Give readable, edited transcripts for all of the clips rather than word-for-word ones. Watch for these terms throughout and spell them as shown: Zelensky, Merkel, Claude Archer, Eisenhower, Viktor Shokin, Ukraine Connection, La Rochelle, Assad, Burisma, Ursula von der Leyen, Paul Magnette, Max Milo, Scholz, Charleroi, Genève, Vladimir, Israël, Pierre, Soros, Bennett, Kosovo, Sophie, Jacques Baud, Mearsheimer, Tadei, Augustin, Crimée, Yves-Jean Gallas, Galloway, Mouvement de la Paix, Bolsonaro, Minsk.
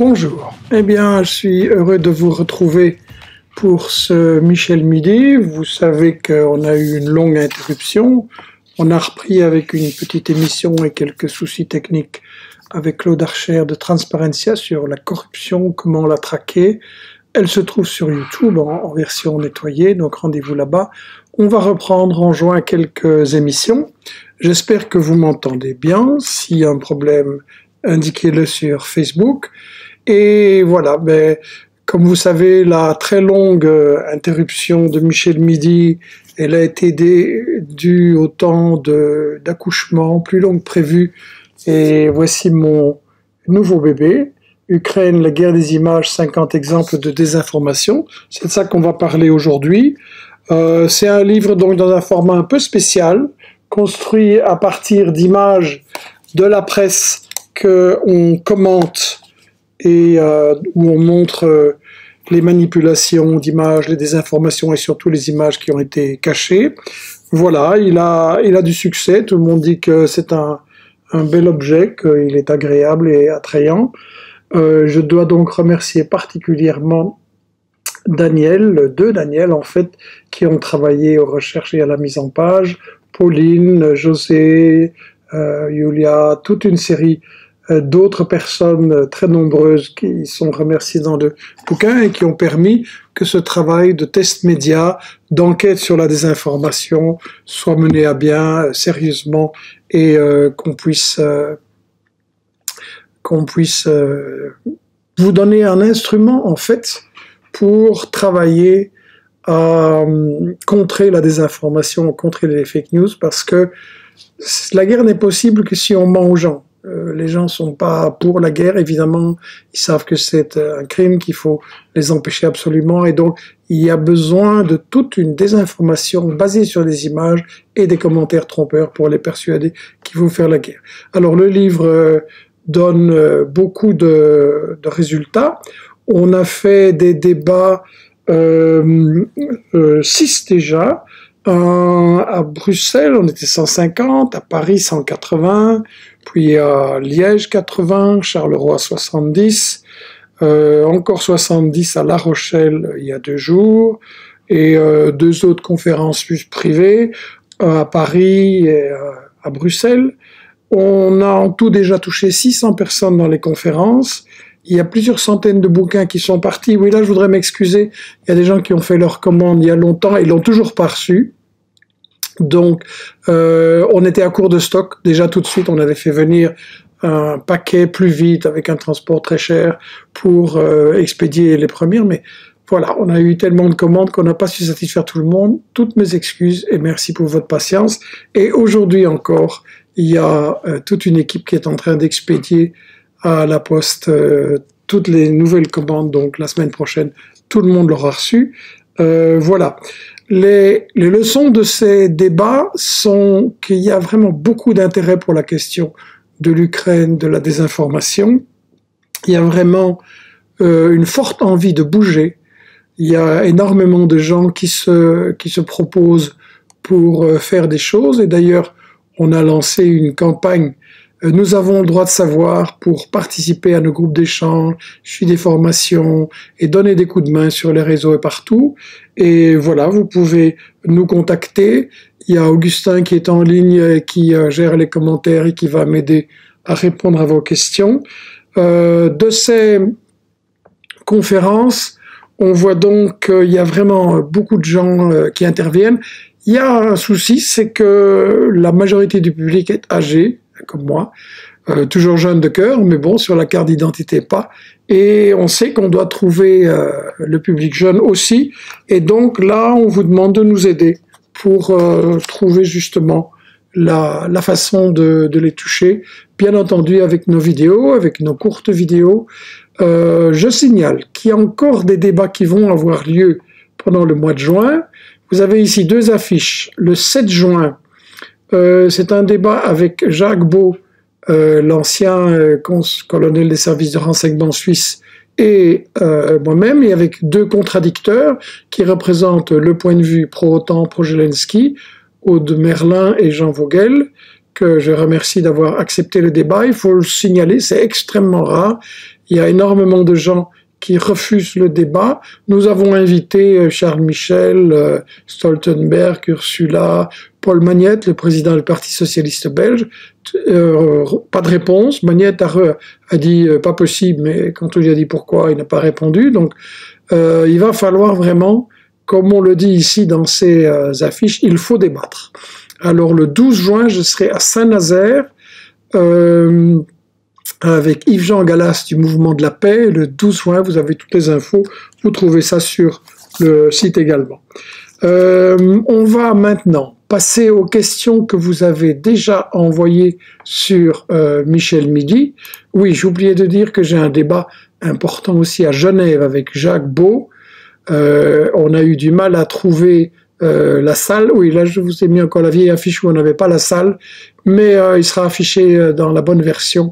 Bonjour. Eh bien, je suis heureux de vous retrouver pour ce Michel Midi. Vous savez qu'on a eu une longue interruption. On a repris avec une petite émission et quelques soucis techniques avec Claude Archer de Transparencia sur la corruption, comment la traquer. Elle se trouve sur YouTube en version nettoyée, donc rendez-vous là-bas. On va reprendre en juin quelques émissions. J'espère que vous m'entendez bien. S'il y a un problème, indiquez-le sur Facebook. Et voilà, ben, comme vous savez, la très longue interruption de Michel Midi, elle a été due au temps d'accouchement plus long que prévu. Et voici mon nouveau bébé. Ukraine, la guerre des images, 50 exemples de désinformation. C'est de ça qu'on va parler aujourd'hui. C'est un livre donc dans un format un peu spécial, construit à partir d'images de la presse qu'on commente et où on montre les manipulations d'images, les désinformations et surtout les images qui ont été cachées. Voilà, il a du succès. Tout le monde dit que c'est un bel objet, qu'il est agréable et attrayant. Je dois donc remercier particulièrement Daniel, deux Daniel en fait, qui ont travaillé aux recherches et à la mise en page, Pauline, José, Julia, toute une série d'autres personnes très nombreuses qui sont remerciées dans le bouquin et qui ont permis que ce travail de test média, d'enquête sur la désinformation soit mené à bien sérieusement et qu'on puisse vous donner un instrument en fait pour travailler à contrer la désinformation, contrer les fake news, parce que la guerre n'est possible que si on ment aux gens. Les gens ne sont pas pour la guerre, évidemment, ils savent que c'est un crime, qu'il faut les empêcher absolument, et donc il y a besoin de toute une désinformation basée sur des images et des commentaires trompeurs pour les persuader qu'il faut faire la guerre. Alors le livre donne beaucoup de résultats. On a fait des débats, 6 déjà, à Bruxelles on était 150, à Paris 180, puis à Liège 80, Charleroi 70, encore 70 à La Rochelle il y a 2 jours, et 2 autres conférences privées à Paris et à Bruxelles. On a en tout déjà touché 600 personnes dans les conférences. Il y a plusieurs centaines de bouquins qui sont partis. Oui, là, je voudrais m'excuser. Il y a des gens qui ont fait leur commande il y a longtemps et l'ont toujours pas reçu. Donc, on était à court de stock. Déjà, tout de suite, on avait fait venir un paquet plus vite avec un transport très cher pour expédier les premières. Mais voilà, on a eu tellement de commandes qu'on n'a pas su satisfaire tout le monde. Toutes mes excuses et merci pour votre patience. Et aujourd'hui encore, il y a toute une équipe qui est en train d'expédier à la poste toutes les nouvelles commandes, donc la semaine prochaine, tout le monde l'aura reçu. Voilà. Les leçons de ces débats sont qu'il y a vraiment beaucoup d'intérêt pour la question de l'Ukraine, de la désinformation. Il y a vraiment une forte envie de bouger. Il y a énormément de gens qui se proposent pour faire des choses. Et d'ailleurs, on a lancé une campagne Nous avons le droit de savoir pour participer à nos groupes d'échange, suivre des formations et donner des coups de main sur les réseaux et partout. Et voilà, vous pouvez nous contacter. Il y a Augustin qui est en ligne et qui gère les commentaires et qui va m'aider à répondre à vos questions. De ces conférences, on voit donc qu'il y a vraiment beaucoup de gens qui interviennent. Il y a un souci, c'est que la majorité du public est âgée, comme moi, toujours jeune de cœur, mais bon, sur la carte d'identité, pas. Et on sait qu'on doit trouver le public jeune aussi. Et donc là, on vous demande de nous aider pour trouver justement la façon de les toucher. Bien entendu, avec nos vidéos, avec nos courtes vidéos. Je signale qu'il y a encore des débats qui vont avoir lieu pendant le mois de juin. Vous avez ici 2 affiches. Le 7 juin, c'est un débat avec Jacques Baud, l'ancien colonel des services de renseignement suisse, et moi-même, et avec 2 contradicteurs qui représentent le point de vue pro-OTAN, pro-Zelensky, Aude Merlin et Jean Vogel, que je remercie d'avoir accepté le débat. Il faut le signaler, c'est extrêmement rare. Il y a énormément de gens qui refusent le débat. Nous avons invité Charles Michel, Stoltenberg, Ursula, Paul Magnette, le président du Parti socialiste belge. Pas de réponse. Magnette a dit pas possible, mais quand on lui a dit pourquoi, il n'a pas répondu. Donc il va falloir vraiment, comme on le dit ici dans ces affiches, il faut débattre. Alors le 12 juin, je serai à Saint-Nazaire, avec Yves-Jean Gallas du Mouvement de la Paix. Le 12 juin, vous avez toutes les infos. Vous trouvez ça sur le site également. On va maintenant passer aux questions que vous avez déjà envoyées sur Michel Midi. Oui, j'oubliais de dire que j'ai un débat important aussi à Genève avec Jacques Baud. On a eu du mal à trouver la salle. Oui, là je vous ai mis encore la vieille affiche où on n'avait pas la salle, mais il sera affiché dans la bonne version.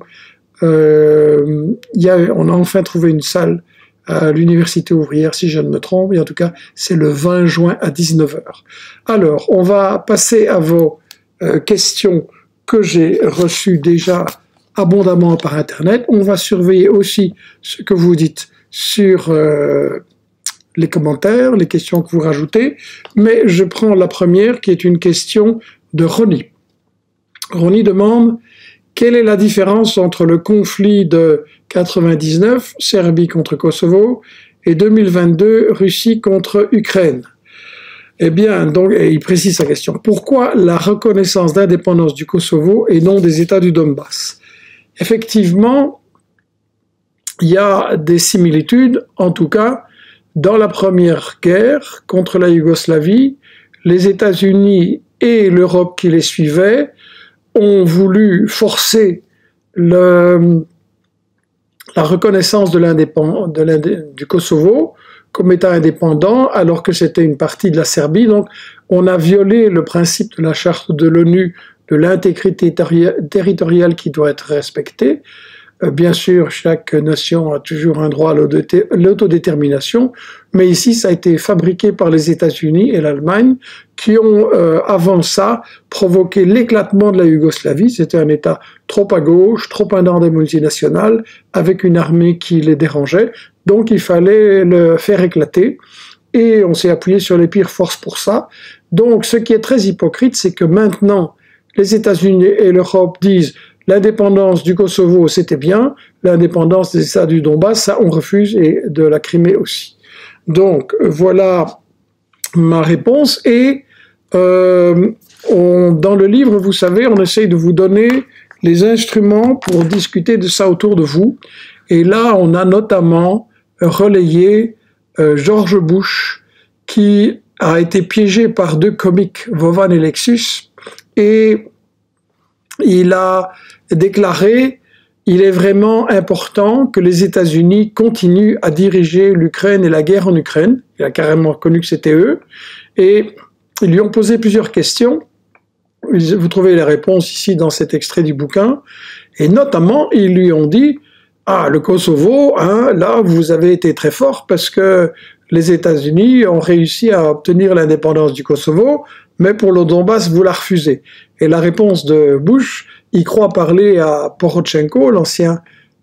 On a enfin trouvé une salle à l'université ouvrière, si je ne me trompe, et en tout cas c'est le 20 juin à 19 h. Alors, on va passer à vos questions que j'ai reçues déjà abondamment par internet. On va surveiller aussi ce que vous dites sur les commentaires, les questions que vous rajoutez, mais je prends la première qui est une question de Ronnie. Ronnie demande: quelle est la différence entre le conflit de 99, Serbie contre Kosovo, et 2022, Russie contre Ukraine? Eh bien, donc, et il précise sa question. Pourquoi la reconnaissance d'indépendance du Kosovo et non des États du Donbass? Effectivement, il y a des similitudes, en tout cas, dans la première guerre contre la Yougoslavie, les États-Unis et l'Europe qui les suivaient ont voulu forcer la reconnaissance du Kosovo comme État indépendant, alors que c'était une partie de la Serbie. Donc on a violé le principe de la charte de l'ONU, de l'intégrité territoriale qui doit être respectée. Bien sûr, chaque nation a toujours un droit à l'autodétermination, mais ici ça a été fabriqué par les États-Unis et l'Allemagne qui ont, avant ça, provoqué l'éclatement de la Yougoslavie. C'était un État trop à gauche, trop indépendant des multinationales, avec une armée qui les dérangeait, donc il fallait le faire éclater, et on s'est appuyé sur les pires forces pour ça. Donc ce qui est très hypocrite, c'est que maintenant les États-Unis et l'Europe disent: l'indépendance du Kosovo, c'était bien, l'indépendance des États du Donbass, ça on refuse, et de la Crimée aussi. Donc voilà ma réponse, et dans le livre, vous savez, on essaye de vous donner les instruments pour discuter de ça autour de vous, et là on a notamment relayé George Bush, qui a été piégé par deux comiques, Vovan et Lexus, et il a déclaré: il est vraiment important que les États-Unis continuent à diriger l'Ukraine et la guerre en Ukraine. Il a carrément reconnu que c'était eux. Et ils lui ont posé plusieurs questions. Vous trouvez les réponses ici dans cet extrait du bouquin. Et notamment, ils lui ont dit: ah, le Kosovo, hein, là, vous avez été très fort parce que les États-Unis ont réussi à obtenir l'indépendance du Kosovo, mais pour le Donbass, vous la refusez. Et la réponse de Bush, il croit parler à Porochenko, l'ancien...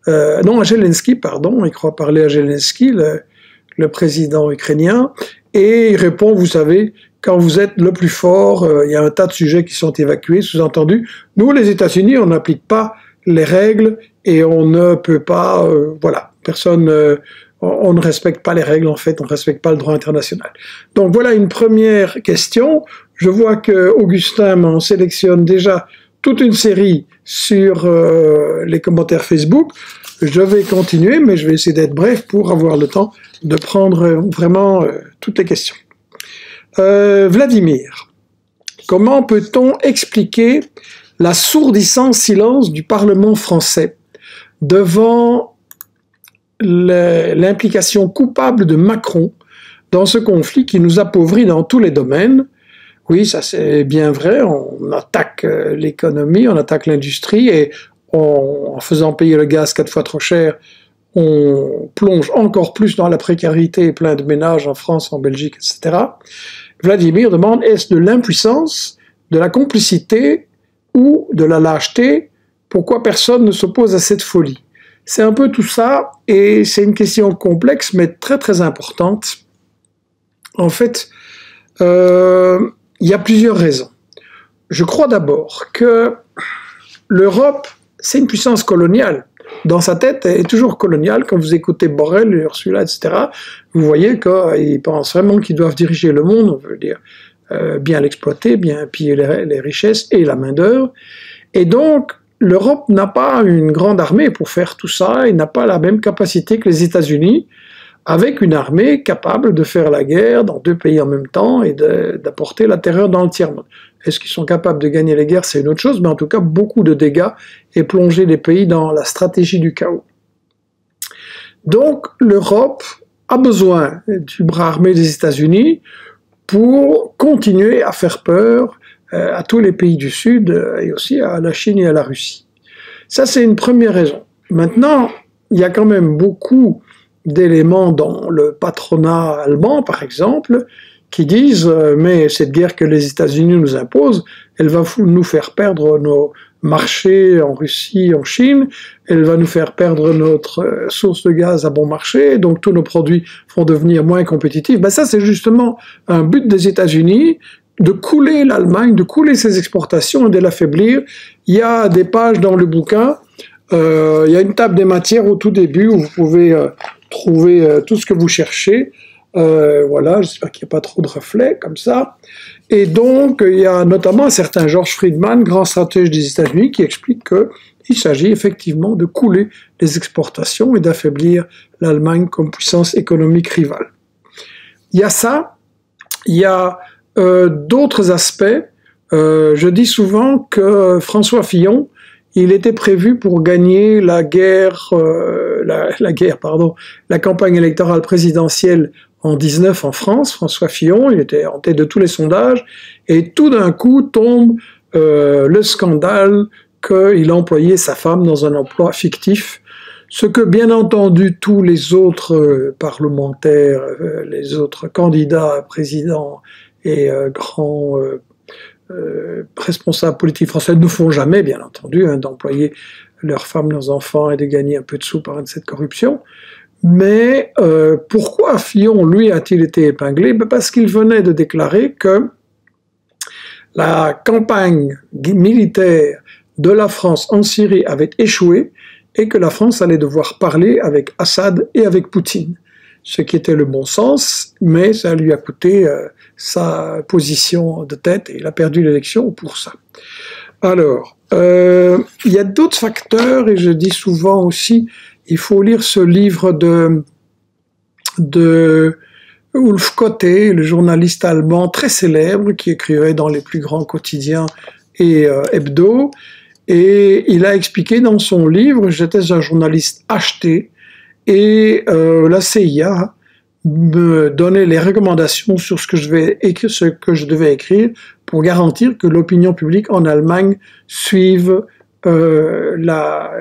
non, à Zelensky, pardon, il croit parler à Zelensky, le président ukrainien, et il répond: vous savez, quand vous êtes le plus fort, il y a un tas de sujets qui sont évacués, sous-entendu, nous, les États-Unis, on n'applique pas les règles, et on ne peut pas... voilà, personne... on ne respecte pas les règles, en fait, on ne respecte pas le droit international. Donc voilà une première question. Je vois que Augustin m'en sélectionne déjà toute une série sur les commentaires Facebook. Je vais continuer, mais je vais essayer d'être bref pour avoir le temps de prendre vraiment toutes les questions. Vladimir, comment peut-on expliquer l'assourdissant silence du Parlement français devant l'implication coupable de Macron dans ce conflit qui nous appauvrit dans tous les domaines? Oui, ça c'est bien vrai, on attaque l'économie, on attaque l'industrie, et en faisant payer le gaz 4 fois trop cher, on plonge encore plus dans la précarité plein de ménages en France, en Belgique, etc. Vladimir demande: est-ce de l'impuissance, de la complicité ou de la lâcheté? Pourquoi personne ne s'oppose à cette folie? C'est un peu tout ça, et c'est une question complexe, mais très très importante. En fait, il y a plusieurs raisons. Je crois d'abord que l'Europe, c'est une puissance coloniale. Dans sa tête, elle est toujours coloniale. Quand vous écoutez Borrell, Ursula, etc., vous voyez qu'ils pensent vraiment qu'ils doivent diriger le monde, on veut dire bien l'exploiter, bien piller les richesses et la main-d'œuvre. Et donc, l'Europe n'a pas une grande armée pour faire tout ça, et n'a pas la même capacité que les États-Unis, avec une armée capable de faire la guerre dans deux pays en même temps et d'apporter la terreur dans le tiers-monde. Est-ce qu'ils sont capables de gagner les guerres, c'est une autre chose, mais en tout cas, beaucoup de dégâts et plonger les pays dans la stratégie du chaos. Donc, l'Europe a besoin du bras armé des États-Unis pour continuer à faire peur à tous les pays du Sud et aussi à la Chine et à la Russie. Ça, c'est une première raison. Maintenant, il y a quand même beaucoup d'éléments dans le patronat allemand, par exemple, qui disent « mais cette guerre que les États-Unis nous imposent, elle va nous faire perdre nos marchés en Russie, en Chine, elle va nous faire perdre notre source de gaz à bon marché, donc tous nos produits vont devenir moins compétitifs. » Ben ça, c'est justement un but des États-Unis, de couler l'Allemagne, de couler ses exportations et de l'affaiblir. Il y a des pages dans le bouquin, il y a une table des matières au tout début où vous pouvez trouver tout ce que vous cherchez. Voilà, j'espère qu'il n'y a pas trop de reflets comme ça. Et donc, il y a notamment un certain George Friedman, grand stratège des États-Unis, qui explique qu'il s'agit effectivement de couler les exportations et d'affaiblir l'Allemagne comme puissance économique rivale. Il y a ça, il y a d'autres aspects. Je dis souvent que François Fillon, il était prévu pour gagner la guerre, la campagne électorale présidentielle en 19 en France. François Fillon, il était en tête de tous les sondages, et tout d'un coup tombe le scandale qu'il employait sa femme dans un emploi fictif, ce que bien entendu tous les autres parlementaires, les autres candidats, présidents et grands responsables politiques français ne font jamais, bien entendu, hein, d'employer leurs femmes, leurs enfants et de gagner un peu de sous par cette corruption. Mais pourquoi Fillon, lui, a-t-il été épinglé? Ben parce qu'il venait de déclarer que la campagne militaire de la France en Syrie avait échoué et que la France allait devoir parler avec Assad et avec Poutine. Ce qui était le bon sens, mais ça lui a coûté sa position de tête et il a perdu l'élection pour ça. Alors, il y a d'autres facteurs, et je dis souvent aussi, il faut lire ce livre de Ulf Kotte, le journaliste allemand très célèbre, qui écrivait dans les plus grands quotidiens et hebdo, et il a expliqué dans son livre « J'étais un journaliste acheté », et la CIA me donnait les recommandations sur ce que je devais écrire pour garantir que l'opinion publique en Allemagne suive la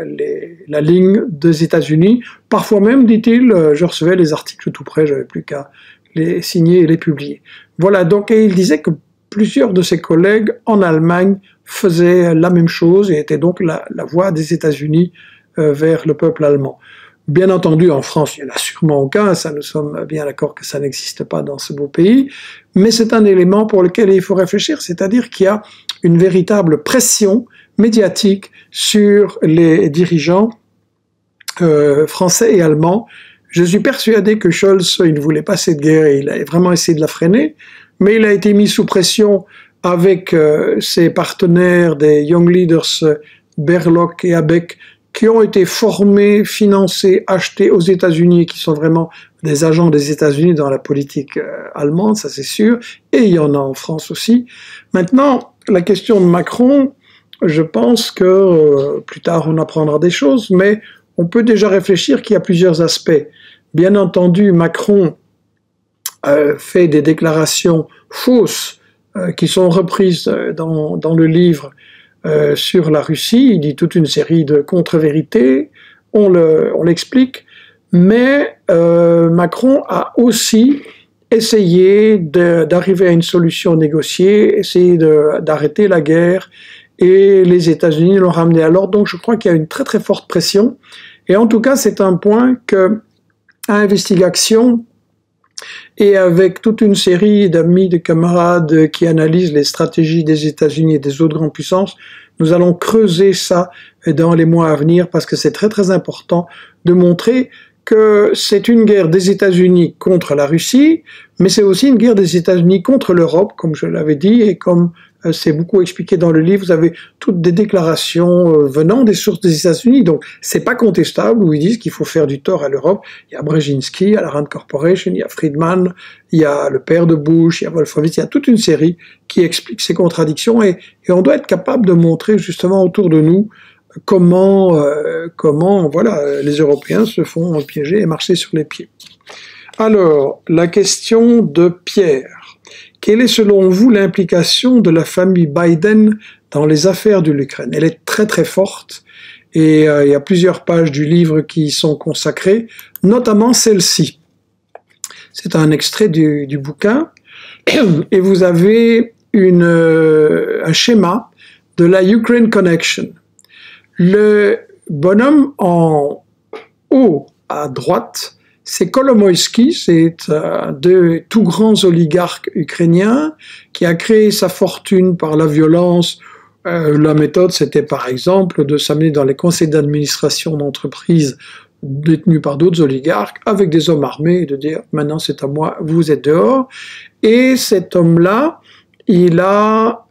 ligne des États-Unis. Parfois même, dit-il, je recevais les articles tout près, j'avais plus qu'à les signer et les publier. Voilà, donc, et il disait que plusieurs de ses collègues en Allemagne faisaient la même chose et étaient donc la voix des États-Unis vers le peuple allemand. Bien entendu, en France, il n'y en a sûrement aucun, ça nous sommes bien d'accord que ça n'existe pas dans ce beau pays, mais c'est un élément pour lequel il faut réfléchir, c'est-à-dire qu'il y a une véritable pression médiatique sur les dirigeants français et allemands. Je suis persuadé que Scholz, il ne voulait pas cette guerre et il a vraiment essayé de la freiner, mais il a été mis sous pression avec ses partenaires des Young Leaders, Berlok et Abeck, qui ont été formés, financés, achetés aux États-Unis, qui sont vraiment des agents des États-Unis dans la politique allemande, ça c'est sûr, et il y en a en France aussi. Maintenant, la question de Macron, je pense que plus tard on apprendra des choses, mais on peut déjà réfléchir qu'il y a plusieurs aspects. Bien entendu, Macron fait des déclarations fausses qui sont reprises dans le livre sur la Russie, il dit toute une série de contre-vérités, on l'explique, mais Macron a aussi essayé d'arriver à une solution négociée, essayé d'arrêter la guère, et les États-Unis l'ont ramené à l'ordre, donc je crois qu'il y a une très très forte pression, Et en tout cas, c'est un point que, à investigation, et avec toute une série d'amis, de camarades qui analysent les stratégies des États-Unis et des autres grandes puissances, nous allons creuser ça dans les mois à venir parce que c'est très très important de montrer que c'est une guerre des États-Unis contre la Russie, mais c'est aussi une guerre des États-Unis contre l'Europe, comme je l'avais dit et comme c'est beaucoup expliqué dans le livre. Vous avez toutes des déclarations venant des sources des États-Unis, donc c'est pas contestable, où ils disent qu'il faut faire du tort à l'Europe. Il y a Brzezinski, il y a la Rand Corporation, il y a Friedman, il y a le père de Bush, il y a Wolfowitz, il y a toute une série qui explique ces contradictions et on doit être capable de montrer justement autour de nous comment voilà, les Européens se font piéger et marcher sur les pieds. Alors, la question de Pierre. Quelle est selon vous l'implication de la famille Biden dans les affaires de l'Ukraine? Elle est très très forte et il y a plusieurs pages du livre qui y sont consacrées, notamment celle-ci. C'est un extrait du bouquin et vous avez un schéma de la Ukraine Connection. Le bonhomme en haut à droite, c'est Kolomoïski, c'est un des tout grands oligarques ukrainiens qui a créé sa fortune par la violence. La méthode, c'était par exemple de s'amener dans les conseils d'administration d'entreprises détenues par d'autres oligarques avec des hommes armés et de dire « maintenant c'est à moi, vous êtes dehors ». Et cet homme-là, il a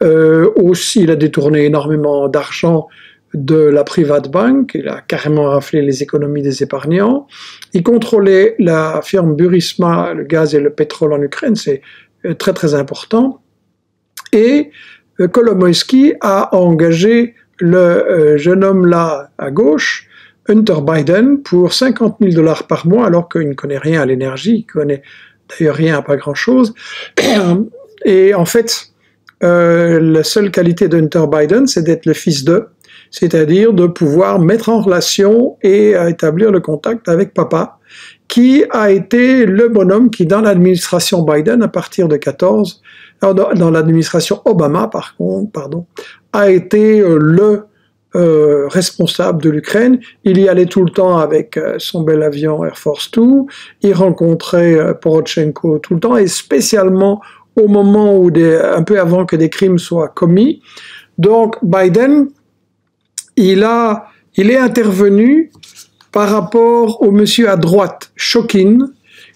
détourné énormément d'argent de la private bank, il a carrément raflé les économies des épargnants, il contrôlait la firme Burisma, le gaz et le pétrole en Ukraine, c'est très très important, et Kolomoïski a engagé le jeune homme là à gauche, Hunter Biden, pour $50 000 par mois, alors qu'il ne connaît rien à l'énergie, il connaît d'ailleurs rien à pas grand chose, et en fait, la seule qualité de Hunter Biden, c'est d'être le fils de, c'est-à-dire de pouvoir mettre en relation et établir le contact avec papa, qui a été le bonhomme qui, dans l'administration Biden, à partir de 14, dans l'administration Obama, pardon, a été le responsable de l'Ukraine. Il y allait tout le temps avec son bel avion Air Force 2, il rencontrait Porochenko tout le temps, et spécialement au moment où, un peu avant que des crimes soient commis. Donc Biden, il est intervenu par rapport au monsieur à droite, Shokin,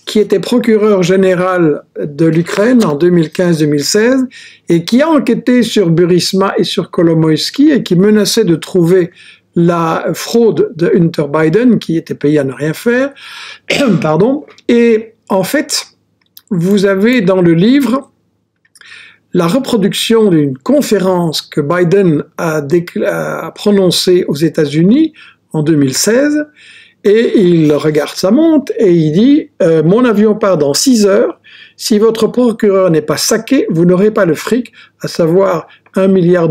qui était procureur général de l'Ukraine en 2015-2016 et qui a enquêté sur Burisma et sur Kolomoïski et qui menaçait de trouver la fraude de Hunter Biden, qui était payé à ne rien faire. Pardon. Et en fait, vous avez dans le livre la reproduction d'une conférence que Biden a prononcée aux États-Unis en 2016, et il regarde sa montre et il dit « Mon avion part dans 6 heures, si votre procureur n'est pas saqué, vous n'aurez pas le fric », à savoir $1 milliard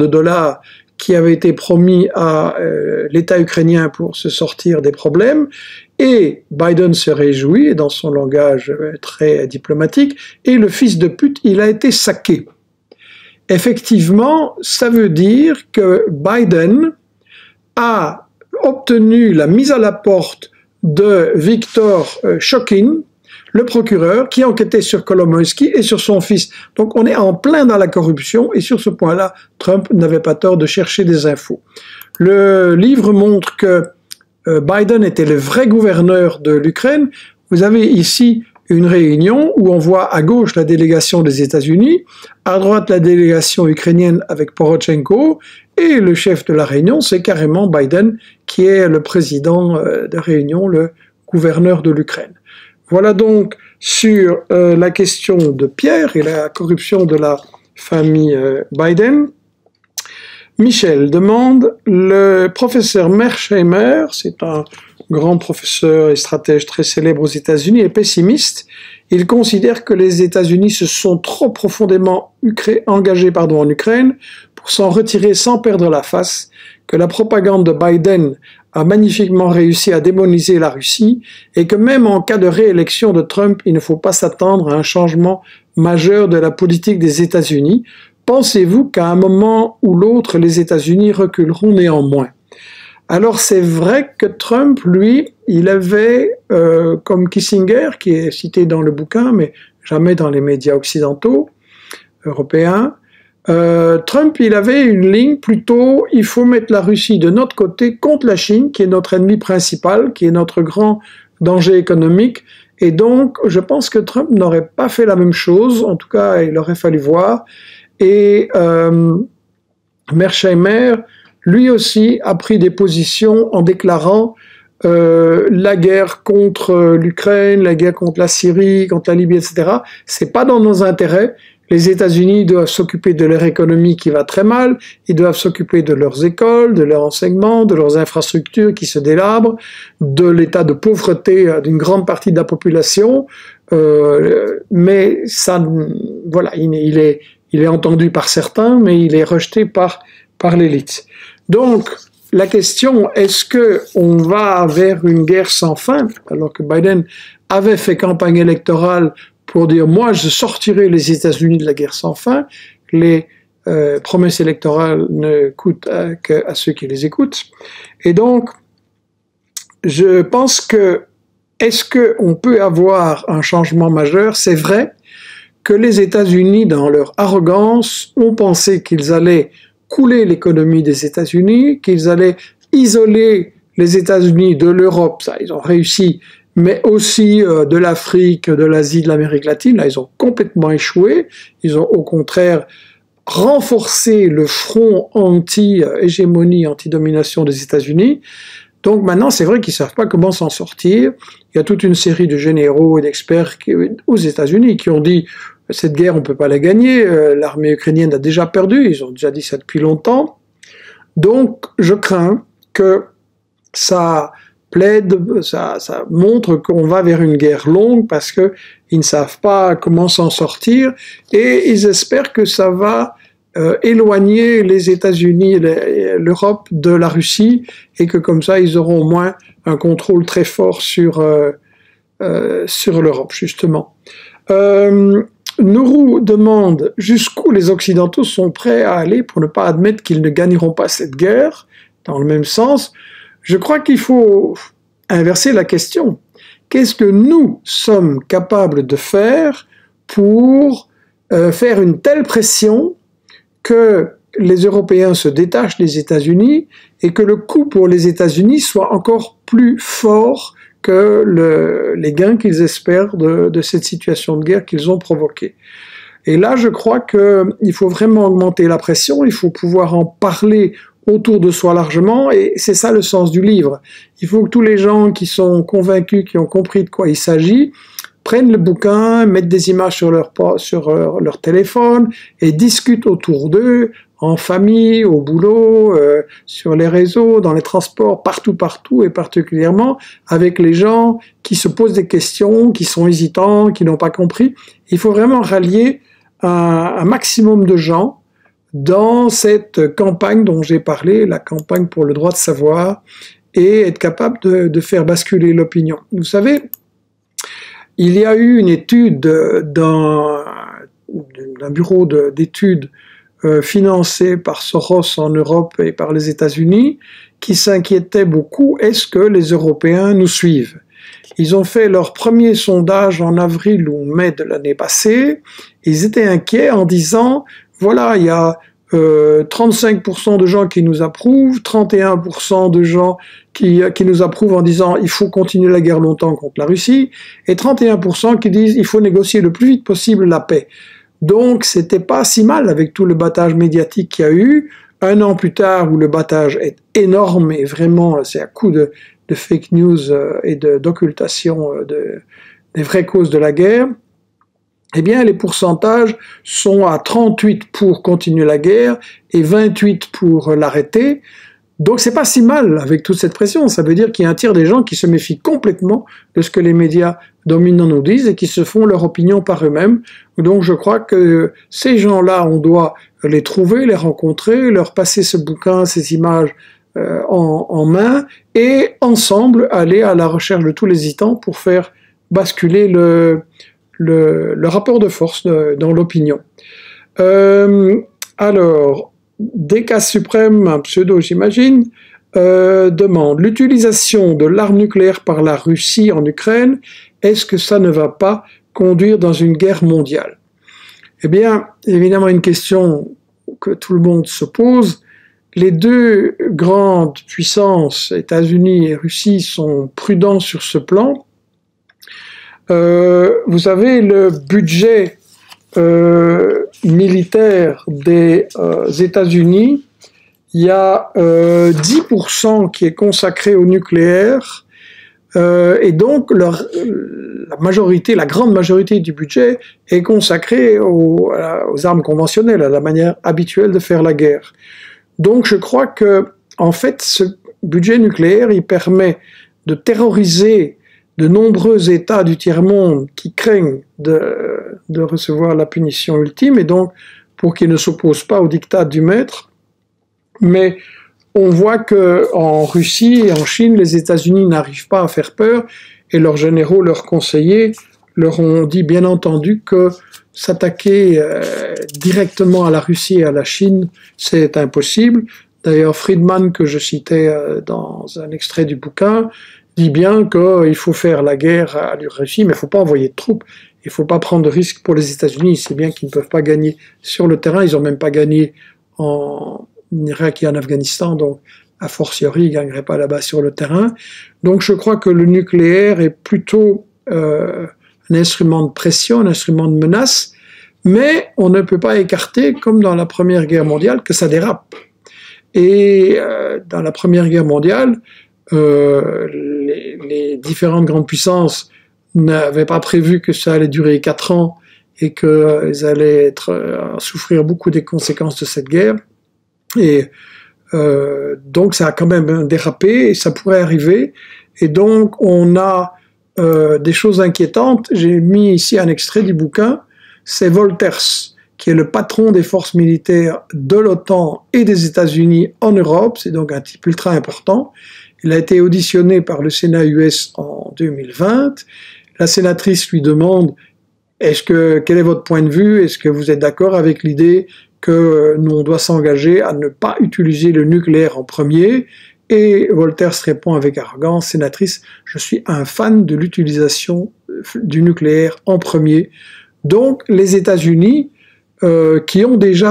qui avait été promis à l'État ukrainien pour se sortir des problèmes. Et Biden se réjouit, dans son langage très diplomatique, et le fils de pute, il a été saqué. Effectivement, ça veut dire que Biden a obtenu la mise à la porte de Viktor Shokin, le procureur, qui enquêtait sur Kolomoïski et sur son fils. Donc on est en plein dans la corruption, et sur ce point-là, Trump n'avait pas tort de chercher des infos. Le livre montre que Biden était le vrai gouverneur de l'Ukraine. Vous avez ici une réunion où on voit à gauche la délégation des États-Unis, à droite la délégation ukrainienne avec Porochenko, et le chef de la réunion, c'est carrément Biden, qui est le président de réunion, le gouverneur de l'Ukraine. Voilà donc sur la question de Pierre et la corruption de la famille Biden. Michel demande, le professeur Mearsheimer, c'est un grand professeur et stratège très célèbre aux États-Unis, est pessimiste. Il considère que les États-Unis se sont trop profondément engagés en Ukraine pour s'en retirer sans perdre la face, que la propagande de Biden a magnifiquement réussi à démoniser la Russie et que même en cas de réélection de Trump, il ne faut pas s'attendre à un changement majeur de la politique des États-Unis. Pensez-vous qu'à un moment ou l'autre, les États-Unis reculeront néanmoins? Alors c'est vrai que Trump, lui, il avait, comme Kissinger, qui est cité dans le bouquin, mais jamais dans les médias occidentaux, européens, Trump, il avait une ligne plutôt, il faut mettre la Russie de notre côté contre la Chine, qui est notre ennemi principal, qui est notre grand danger économique, et donc je pense que Trump n'aurait pas fait la même chose, en tout cas il aurait fallu voir, et Mearsheimer, lui aussi, a pris des positions en déclarant la guerre contre l'Ukraine, la guerre contre la Syrie, contre la Libye, etc. C'est pas dans nos intérêts. Les États-Unis doivent s'occuper de leur économie qui va très mal, ils doivent s'occuper de leurs écoles, de leur enseignement, de leurs infrastructures qui se délabrent, de l'état de pauvreté d'une grande partie de la population, mais ça, voilà, il est entendu par certains, mais il est rejeté par l'élite. Donc, la question, est-ce qu'on va vers une guerre sans fin, alors que Biden avait fait campagne électorale pour dire « moi, je sortirai les États-Unis de la guerre sans fin », les promesses électorales ne coûtent qu'à ceux qui les écoutent. Et donc, je pense que, est-ce qu'on peut avoir un changement majeur? C'est vrai que les États-Unis, dans leur arrogance, ont pensé qu'ils allaient couler l'économie des États-Unis, qu'ils allaient isoler les États-Unis de l'Europe, ça, ils ont réussi, mais aussi de l'Afrique, de l'Asie, de l'Amérique latine, là, ils ont complètement échoué, ils ont au contraire renforcé le front anti-hégémonie, anti-domination des États-Unis. Donc maintenant, c'est vrai qu'ils ne savent pas comment s'en sortir. Il y a toute une série de généraux et d'experts aux États-Unis qui ont dit « cette guerre, on ne peut pas la gagner, l'armée ukrainienne a déjà perdu », ils ont déjà dit ça depuis longtemps. Donc je crains que ça plaide, ça montre qu'on va vers une guerre longue parce qu'ils ne savent pas comment s'en sortir et ils espèrent que ça va éloigner les États-Unis, l'Europe de la Russie et que comme ça ils auront au moins un contrôle très fort sur l'Europe justement. Nourou demande jusqu'où les Occidentaux sont prêts à aller pour ne pas admettre qu'ils ne gagneront pas cette guerre. Dans le même sens, je crois qu'il faut inverser la question. Qu'est-ce que nous sommes capables de faire pour faire une telle pression que les Européens se détachent des États-Unis et que le coût pour les États-Unis soit encore plus fort que les gains qu'ils espèrent de cette situation de guerre qu'ils ont provoquée. Et là, je crois qu'il faut vraiment augmenter la pression, il faut pouvoir en parler autour de soi largement, et c'est ça le sens du livre. Il faut que tous les gens qui sont convaincus, qui ont compris de quoi il s'agit, prennent le bouquin, mettent des images sur leur téléphone, et discutent autour d'eux, en famille, au boulot, sur les réseaux, dans les transports, partout, et particulièrement avec les gens qui se posent des questions, qui sont hésitants, qui n'ont pas compris. Il faut vraiment rallier un maximum de gens dans cette campagne dont j'ai parlé, la campagne pour le droit de savoir, et être capable de faire basculer l'opinion. Vous savez, il y a eu une étude d'un bureau d'études financé par Soros en Europe et par les États-Unis qui s'inquiétait beaucoup, est-ce que les Européens nous suivent? Ils ont fait leur premier sondage en avril ou mai de l'année passée, ils étaient inquiets en disant voilà, il y a 35% de gens qui nous approuvent, 31% de gens qui nous approuvent en disant il faut continuer la guerre longtemps contre la Russie, et 31% qui disent il faut négocier le plus vite possible la paix. Donc c'était pas si mal avec tout le battage médiatique qu'il y a eu. Un an plus tard où le battage est énorme et vraiment c'est à coup de fake news et d'occultation des vraies causes de la guerre, eh bien les pourcentages sont à 38 pour continuer la guerre et 28 pour l'arrêter. Donc c'est pas si mal avec toute cette pression, ça veut dire qu'il y a un tiers des gens qui se méfient complètement de ce que les médias dominants nous disent et qui se font leur opinion par eux-mêmes. Donc je crois que ces gens-là, on doit les trouver, les rencontrer, leur passer ce bouquin, ces images en main et ensemble aller à la recherche de tous les hésitants pour faire basculer le rapport de force dans l'opinion. Alors... Des cas suprêmes, un pseudo j'imagine, demande l'utilisation de l'arme nucléaire par la Russie en Ukraine, est-ce que ça ne va pas conduire dans une guerre mondiale? Eh bien, évidemment, une question que tout le monde se pose. Les deux grandes puissances, États-Unis et Russie, sont prudents sur ce plan. Vous avez le budget militaire des États-Unis. Il y a 10% qui est consacré au nucléaire, et donc la grande majorité du budget est consacrée aux armes conventionnelles, à la manière habituelle de faire la guerre. Donc je crois que, en fait, ce budget nucléaire, il permet de terroriser de nombreux États du tiers-monde qui craignent de recevoir la punition ultime, et donc pour qu'ils ne s'opposent pas au diktat du maître. Mais on voit qu'en Russie et en Chine, les États-Unis n'arrivent pas à faire peur, et leurs généraux, leurs conseillers, leur ont dit bien entendu que s'attaquer directement à la Russie et à la Chine, c'est impossible. D'ailleurs, Friedman, que je citais dans un extrait du bouquin, dit bien qu'il faut faire la guerre à la Russie, mais il ne faut pas envoyer de troupes, il ne faut pas prendre de risques pour les États-Unis. C'est bien qu'ils ne peuvent pas gagner sur le terrain, ils n'ont même pas gagné en Irak et en Afghanistan, donc a fortiori, ils ne gagneraient pas là-bas sur le terrain. Donc je crois que le nucléaire est plutôt un instrument de pression, un instrument de menace, mais on ne peut pas écarter, comme dans la Première Guerre mondiale, que ça dérape. Et dans la Première Guerre mondiale, les différentes grandes puissances n'avaient pas prévu que ça allait durer 4 ans et qu'elles allaient souffrir beaucoup des conséquences de cette guerre. Et donc ça a quand même dérapé et ça pourrait arriver. Et donc on a des choses inquiétantes. J'ai mis ici un extrait du bouquin. C'est Wolters, qui est le patron des forces militaires de l'OTAN et des États-Unis en Europe. C'est donc un type ultra important. Il a été auditionné par le Sénat US en 2020. La sénatrice lui demande « Quel est votre point de vue? Est-ce que vous êtes d'accord avec l'idée que nous, on doit s'engager à ne pas utiliser le nucléaire en premier ?» Et Wolters répond avec arrogance « Sénatrice, je suis un fan de l'utilisation du nucléaire en premier. » Donc les États-Unis, qui ont déjà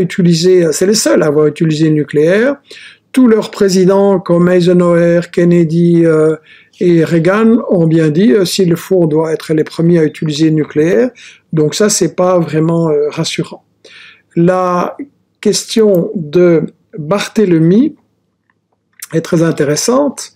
utilisé, c'est les seuls à avoir utilisé le nucléaire. Tous leurs présidents comme Eisenhower, Kennedy et Reagan ont bien dit s'il le faut, on doit être les premiers à utiliser le nucléaire. Donc ça, c'est pas vraiment rassurant. La question de Barthélemy est très intéressante.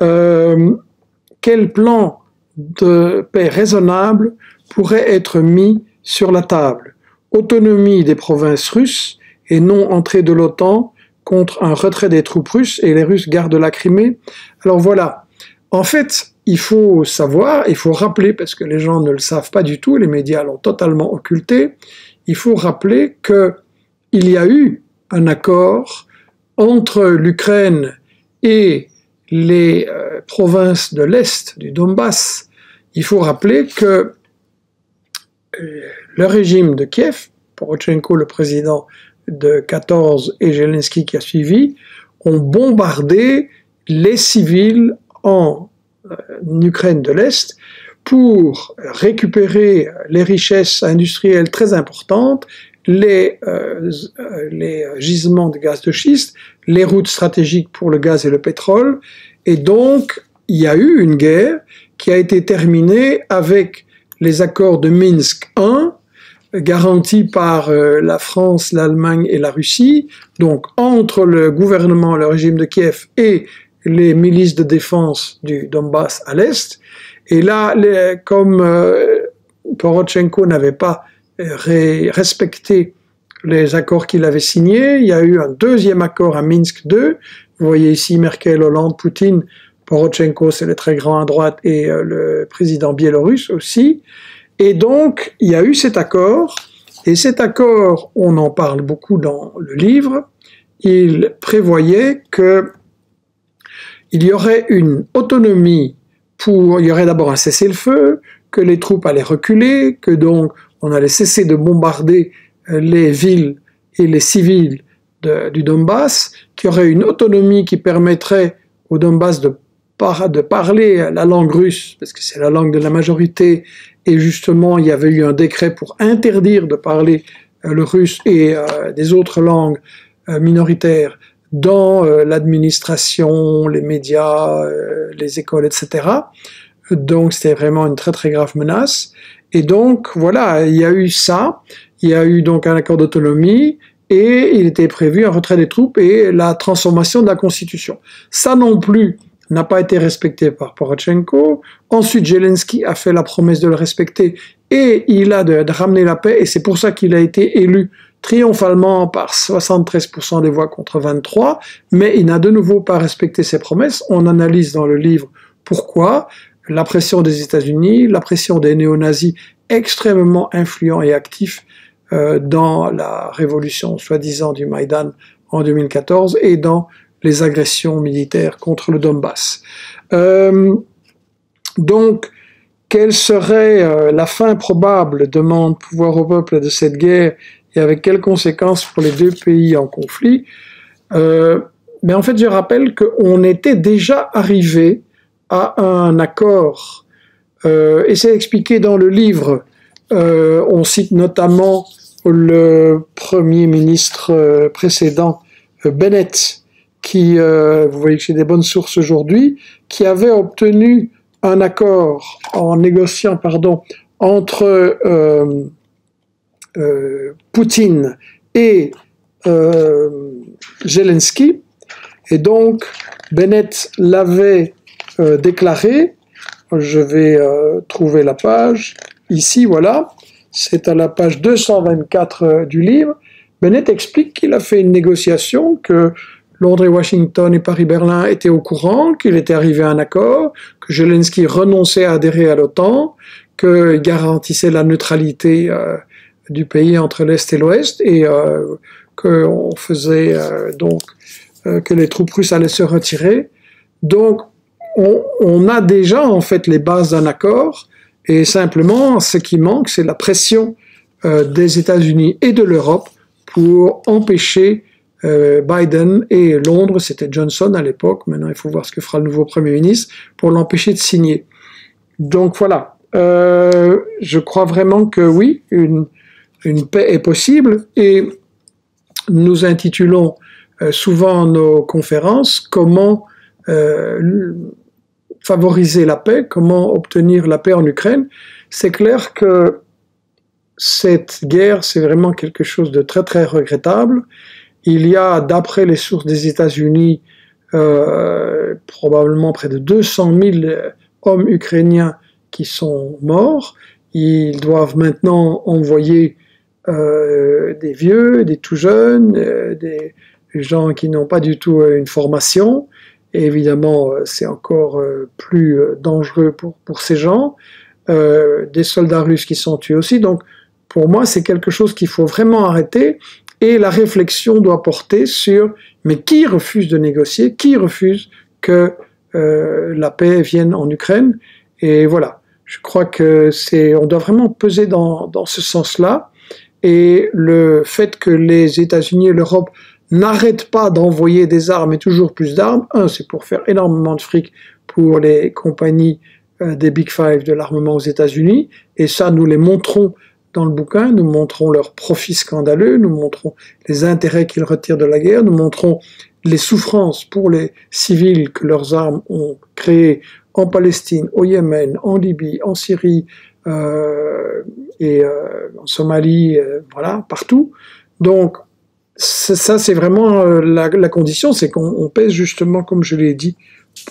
Quel plan de paix raisonnable pourrait être mis sur la table? Autonomie des provinces russes et non entrée de l'OTAN contre un retrait des troupes russes et les Russes gardent la Crimée. Alors voilà, en fait, il faut savoir, il faut rappeler, parce que les gens ne le savent pas du tout, les médias l'ont totalement occulté, il faut rappeler qu'il y a eu un accord entre l'Ukraine et les provinces de l'Est, du Donbass. Il faut rappeler que le régime de Kiev, Porochenko le président de 14 et Zelensky qui a suivi, ont bombardé les civils en Ukraine de l'Est pour récupérer les richesses industrielles très importantes, les gisements de gaz de schiste, les routes stratégiques pour le gaz et le pétrole. Et donc, il y a eu une guerre qui a été terminée avec les accords de Minsk 1, garantis par la France, l'Allemagne et la Russie, donc entre le gouvernement, le régime de Kiev et les milices de défense du Donbass à l'Est. Et là, comme Porochenko n'avait pas respecté les accords qu'il avait signés, il y a eu un deuxième accord à Minsk 2. Vous voyez ici Merkel, Hollande, Poutine, Porochenko, c'est le très grand à droite, et le président biélorusse aussi. Et donc, il y a eu cet accord, et cet accord, on en parle beaucoup dans le livre, il prévoyait que il y aurait une autonomie il y aurait d'abord un cessez-le-feu, que les troupes allaient reculer, que donc on allait cesser de bombarder les villes et les civils du Donbass, qui aurait une autonomie qui permettrait au Donbass de parler la langue russe, parce que c'est la langue de la majorité, et justement il y avait eu un décret pour interdire de parler le russe et des autres langues minoritaires dans l'administration, les médias, les écoles, etc. Donc c'était vraiment une très très grave menace. Et donc voilà, il y a eu ça, il y a eu donc un accord d'autonomie, et il était prévu un retrait des troupes et la transformation de la constitution. Ça non plus n'a pas été respecté par Porochenko. Ensuite, Zelensky a fait la promesse de le respecter et il a de ramener la paix, et c'est pour ça qu'il a été élu triomphalement par 73% des voix contre 23, mais il n'a de nouveau pas respecté ses promesses. On analyse dans le livre pourquoi. La pression des États-Unis, la pression des néo-nazis extrêmement influents et actifs dans la révolution soi-disant du Maïdan en 2014 et dans les agressions militaires contre le Donbass. Donc, quelle serait la fin probable, demande pouvoir au peuple de cette guerre, et avec quelles conséquences pour les deux pays en conflit? Mais en fait, je rappelle qu'on était déjà arrivé à un accord, et c'est expliqué dans le livre. On cite notamment le premier ministre précédent, Bennett, qui, vous voyez que j'ai des bonnes sources aujourd'hui, qui avait obtenu un accord en négociant, pardon, entre Poutine et Zelensky. Et donc, Bennett l'avait déclaré, je vais trouver la page, ici voilà, c'est à la page 224 du livre. Bennett explique qu'il a fait une négociation, que Londres et Washington et Paris-Berlin étaient au courant, qu'il était arrivé à un accord, que Zelensky renonçait à adhérer à l'OTAN, qu'il garantissait la neutralité du pays entre l'Est et l'Ouest, et qu'on faisait donc que les troupes russes allaient se retirer. Donc on a déjà en fait les bases d'un accord, et simplement ce qui manque c'est la pression des États-Unis et de l'Europe pour empêcher Biden et Londres, c'était Johnson à l'époque, maintenant il faut voir ce que fera le nouveau Premier ministre, pour l'empêcher de signer. Donc voilà, je crois vraiment que oui, une paix est possible, et nous intitulons souvent nos conférences « Comment favoriser la paix, comment obtenir la paix en Ukraine ». C'est clair que cette guerre, c'est vraiment quelque chose de très très regrettable. Il y a, d'après les sources des États-Unis, probablement près de 200 000 hommes ukrainiens qui sont morts. Ils doivent maintenant envoyer des vieux, des tout jeunes, des gens qui n'ont pas du tout une formation. Et évidemment, c'est encore plus dangereux pour ces gens. Des soldats russes qui sont tués aussi. Donc, pour moi, c'est quelque chose qu'il faut vraiment arrêter. Et la réflexion doit porter sur mais qui refuse de négocier, qui refuse que la paix vienne en Ukraine. Et voilà, je crois que c'est, on doit vraiment peser dans ce sens-là. Et le fait que les États-Unis et l'Europe n'arrêtent pas d'envoyer des armes et toujours plus d'armes, c'est pour faire énormément de fric pour les compagnies des Big Five de l'armement aux États-Unis. Et ça, nous les montrons dans le bouquin, nous montrons leurs profits scandaleux, nous montrons les intérêts qu'ils retirent de la guerre, nous montrons les souffrances pour les civils que leurs armes ont créées en Palestine, au Yémen, en Libye, en Syrie, en Somalie, voilà, partout. Donc, ça, c'est vraiment la condition, c'est qu'on pèse justement, comme je l'ai dit,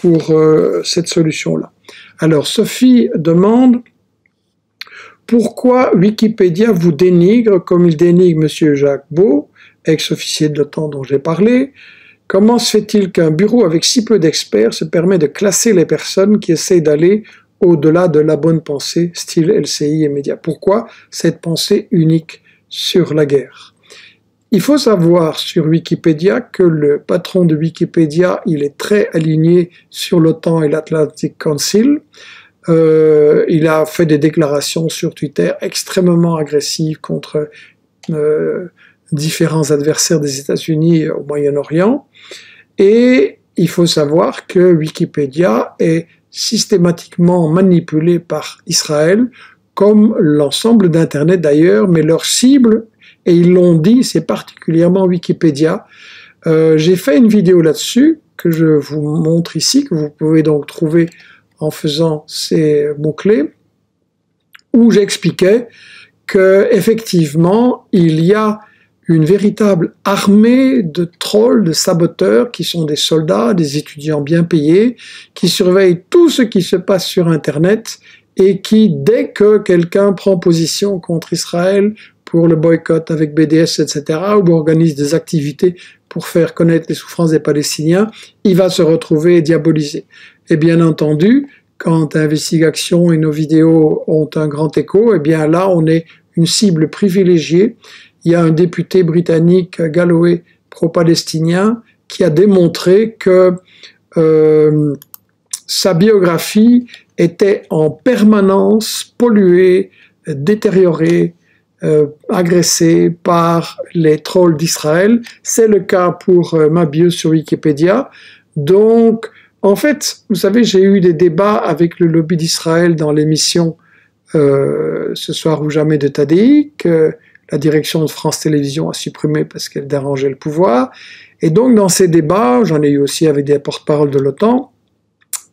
pour cette solution-là. Alors, Sophie demande... Pourquoi Wikipédia vous dénigre comme il dénigre M. Jacques Baud, ex-officier de l'OTAN dont j'ai parlé? Comment se fait-il qu'un bureau avec si peu d'experts se permet de classer les personnes qui essayent d'aller au-delà de la bonne pensée, style LCI et médias? Pourquoi cette pensée unique sur la guerre? Il faut savoir sur Wikipédia que le patron de Wikipédia, il est très aligné sur l'OTAN et l'Atlantic Council. Il a fait des déclarations sur Twitter extrêmement agressives contre différents adversaires des États-Unis au Moyen-Orient. Et il faut savoir que Wikipédia est systématiquement manipulée par Israël, comme l'ensemble d'Internet d'ailleurs, mais leur cible, et ils l'ont dit, c'est particulièrement Wikipédia. J'ai fait une vidéo là-dessus, que je vous montre ici, que vous pouvez donc trouver en faisant ces mots-clés, où j'expliquais qu'effectivement, il y a une véritable armée de trolls, de saboteurs, qui sont des soldats, des étudiants bien payés, qui surveillent tout ce qui se passe sur Internet et qui, dès que quelqu'un prend position contre Israël pour le boycott avec BDS, etc., ou organise des activités pour faire connaître les souffrances des Palestiniens, il va se retrouver diabolisé. Et bien entendu, quand Investigation et nos vidéos ont un grand écho, et bien là, on est une cible privilégiée. Il y a un député britannique, Galloway, pro-palestinien, qui a démontré que sa biographie était en permanence polluée, détériorée, agressée par les trolls d'Israël. C'est le cas pour ma bio sur Wikipédia. Donc, en fait, vous savez, j'ai eu des débats avec le lobby d'Israël dans l'émission Ce soir ou jamais de Tadei, que la direction de France Télévisions a supprimé parce qu'elle dérangeait le pouvoir. Et donc, dans ces débats, j'en ai eu aussi avec des porte-paroles de l'OTAN,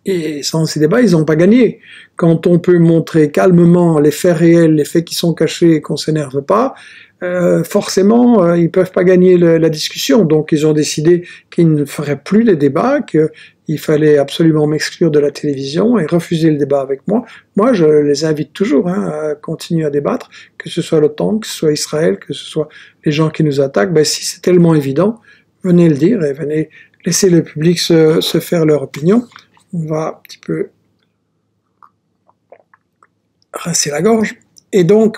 et sans ces débats, ils n'ont pas gagné. Quand on peut montrer calmement les faits réels, les faits qui sont cachés et qu'on ne s'énerve pas, forcément, ils ne peuvent pas gagner la discussion. Donc, ils ont décidé qu'ils ne feraient plus les débats, qu'il fallait absolument m'exclure de la télévision et refuser le débat avec moi. Moi, je les invite toujours à continuer à débattre, que ce soit l'OTAN, que ce soit Israël, que ce soit les gens qui nous attaquent. Ben, si c'est tellement évident, venez le dire et venez laisser le public se faire leur opinion. On va un petit peu rincer la gorge. Et donc,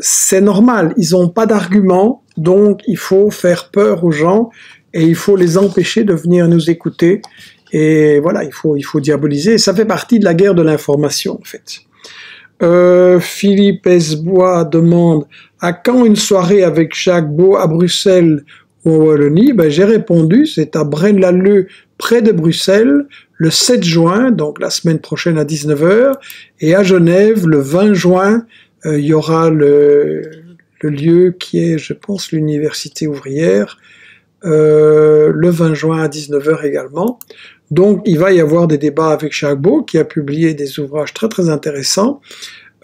c'est normal, ils n'ont pas d'argument, donc il faut faire peur aux gens et il faut les empêcher de venir nous écouter. Et voilà, il faut diaboliser. Ça fait partie de la guerre de l'information, en fait. Philippe Esbois demande « À quand une soirée avec Jacques Baud à Bruxelles ?» en Wallonie, ben j'ai répondu, c'est à Braine-l'Alleud, près de Bruxelles, le 7 juin, donc la semaine prochaine à 19 h, et à Genève, le 20 juin, il y aura le lieu qui est, je pense, l'université ouvrière, le 20 juin à 19 h également. Donc, il va y avoir des débats avec Jacques Baud, qui a publié des ouvrages très très intéressants,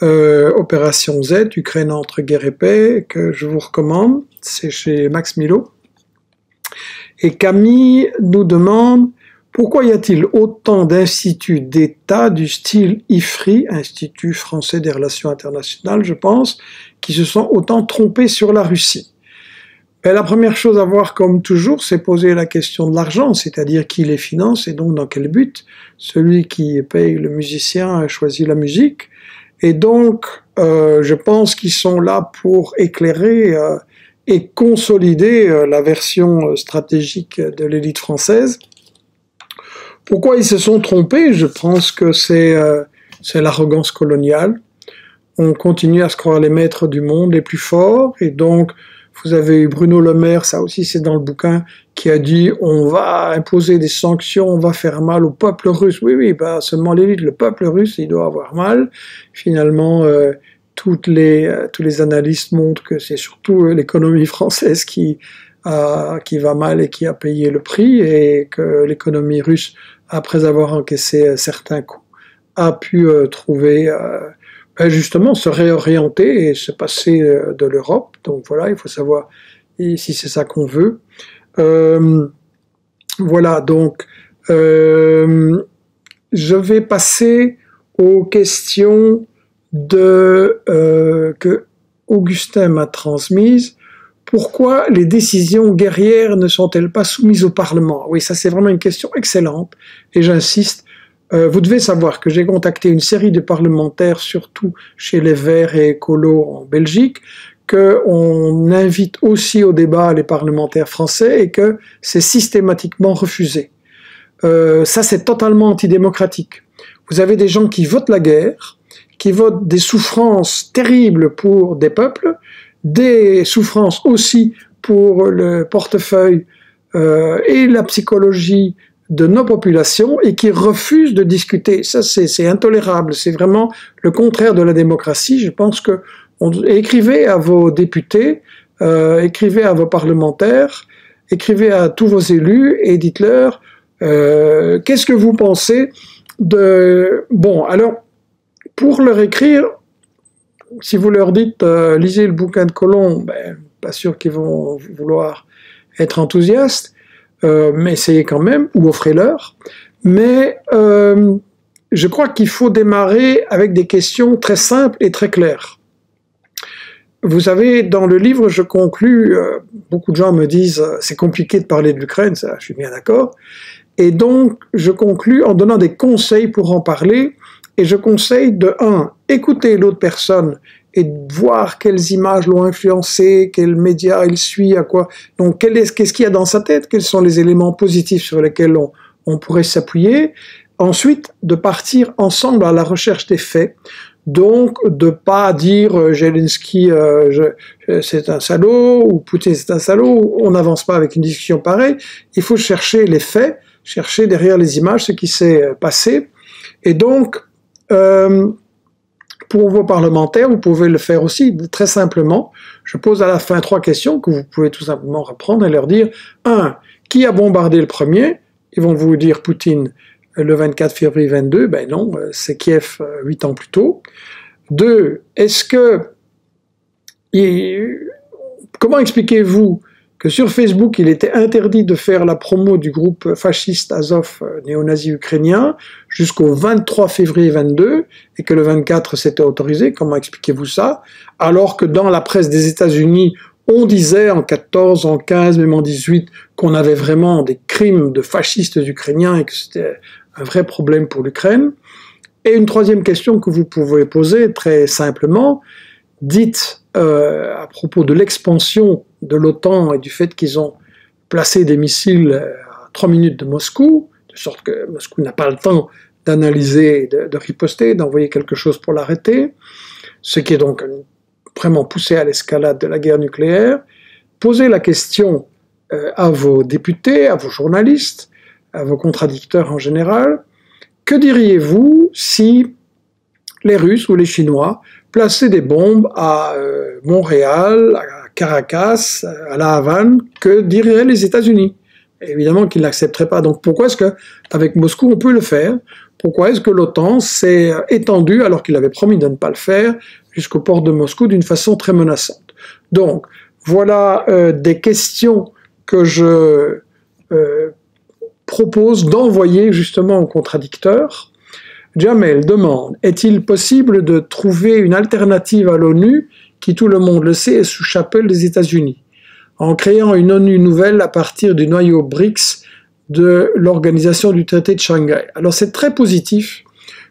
Opération Z, Ukraine entre guerre et paix, que je vous recommande, c'est chez Max Milo. Et Camille nous demande « Pourquoi y a-t-il autant d'instituts d'État du style IFRI, Institut français des relations internationales, je pense, qui se sont autant trompés sur la Russie ?» La première chose à voir, comme toujours, c'est poser la question de l'argent, c'est-à-dire qui les finance et donc dans quel but. Celui qui paye le musicien choisit la musique. Et donc, je pense qu'ils sont là pour éclairer et consolider la version stratégique de l'élite française. Pourquoi ils se sont trompés? Je pense que c'est l'arrogance coloniale. On continue à se croire les maîtres du monde, les plus forts, et donc vous avez eu Bruno Le Maire, ça aussi c'est dans le bouquin, qui a dit « on va imposer des sanctions, on va faire mal au peuple russe ». Oui, oui, bah, seulement l'élite, le peuple russe, il doit avoir mal. Finalement, tous les analystes montrent que c'est surtout l'économie française qui va mal et qui a payé le prix, et que l'économie russe, après avoir encaissé certains coups, a pu trouver... justement se réorienter et se passer de l'Europe. Donc voilà, il faut savoir si c'est ça qu'on veut. Voilà, donc je vais passer aux questions que Augustin m'a transmises. Pourquoi les décisions guerrières ne sont-elles pas soumises au Parlement? Oui, ça c'est vraiment une question excellente et j'insiste. Vous devez savoir que j'ai contacté une série de parlementaires, surtout chez les Verts et Écolos en Belgique, qu'on invite aussi au débat les parlementaires français et que c'est systématiquement refusé. Ça, c'est totalement antidémocratique. Vous avez des gens qui votent la guerre, qui votent des souffrances terribles pour des peuples, des souffrances aussi pour le portefeuille et la psychologie de nos populations et qui refusent de discuter. Ça, c'est intolérable. C'est vraiment le contraire de la démocratie. Je pense que écrivez à vos députés, écrivez à vos parlementaires, écrivez à tous vos élus et dites-leur qu'est-ce que vous pensez de... Bon, alors, pour leur écrire, si vous leur dites lisez le bouquin de Colomb, ben, pas sûr qu'ils vont vouloir être enthousiastes, mais essayez quand même, ou offrez-leur. Mais je crois qu'il faut démarrer avec des questions très simples et très claires. Vous savez, dans le livre, je conclus, beaucoup de gens me disent « c'est compliqué de parler de l'Ukraine », ça, je suis bien d'accord. Et donc, je conclus en donnant des conseils pour en parler. Et je conseille de 1. Écouter l'autre personne et voir quelles images l'ont influencé, quels médias il suit, à quoi. Donc, qu'est-ce qu'il y a dans sa tête? Quels sont les éléments positifs sur lesquels on pourrait s'appuyer? Ensuite, de partir ensemble à la recherche des faits. Donc, de ne pas dire « Zelensky, c'est un salaud » ou « Poutine, c'est un salaud », on n'avance pas avec une discussion pareille. Il faut chercher les faits, chercher derrière les images ce qui s'est passé. Et donc, pour vos parlementaires, vous pouvez le faire aussi très simplement. Je pose à la fin 3 questions que vous pouvez tout simplement reprendre et leur dire « 1. Qui a bombardé le premier ?» Ils vont vous dire « Poutine ». Le 24 février 22, ben non, c'est Kiev 8 ans plus tôt. 2. Est-ce que... Comment expliquez-vous que sur Facebook, il était interdit de faire la promo du groupe fasciste Azov néo-nazi ukrainien jusqu'au 23 février 22 et que le 24 s'était autorisé? Comment expliquez-vous ça? Alors que dans la presse des États-Unis, on disait en 14, en 15, même en 18, qu'on avait vraiment des crimes de fascistes ukrainiens et que c'était un vrai problème pour l'Ukraine. Et une 3e question que vous pouvez poser très simplement, dites à propos de l'expansion de l'OTAN et du fait qu'ils ont placé des missiles à 3 minutes de Moscou, de sorte que Moscou n'a pas le temps d'analyser, de riposter, d'envoyer quelque chose pour l'arrêter, ce qui est donc vraiment poussé à l'escalade de la guerre nucléaire. Posez la question à vos députés, à vos journalistes, à vos contradicteurs en général. Que diriez-vous si les Russes ou les Chinois plaçaient des bombes à Montréal, à Caracas, à La Havane? Que diraient les États-Unis? Évidemment qu'ils n'accepteraient pas. Donc pourquoi est-ce qu'avec Moscou on peut le faire? Pourquoi est-ce que l'OTAN s'est étendue, alors qu'il avait promis de ne pas le faire, jusqu'au port de Moscou d'une façon très menaçante? Donc, voilà des questions que je propose d'envoyer justement aux contradicteurs. Jamel demande « Est-il possible de trouver une alternative à l'ONU qui, tout le monde le sait, est sous chapelle des États-Unis, en créant une ONU nouvelle à partir du noyau BRICS de l'organisation du traité de Shanghai ?» Alors c'est très positif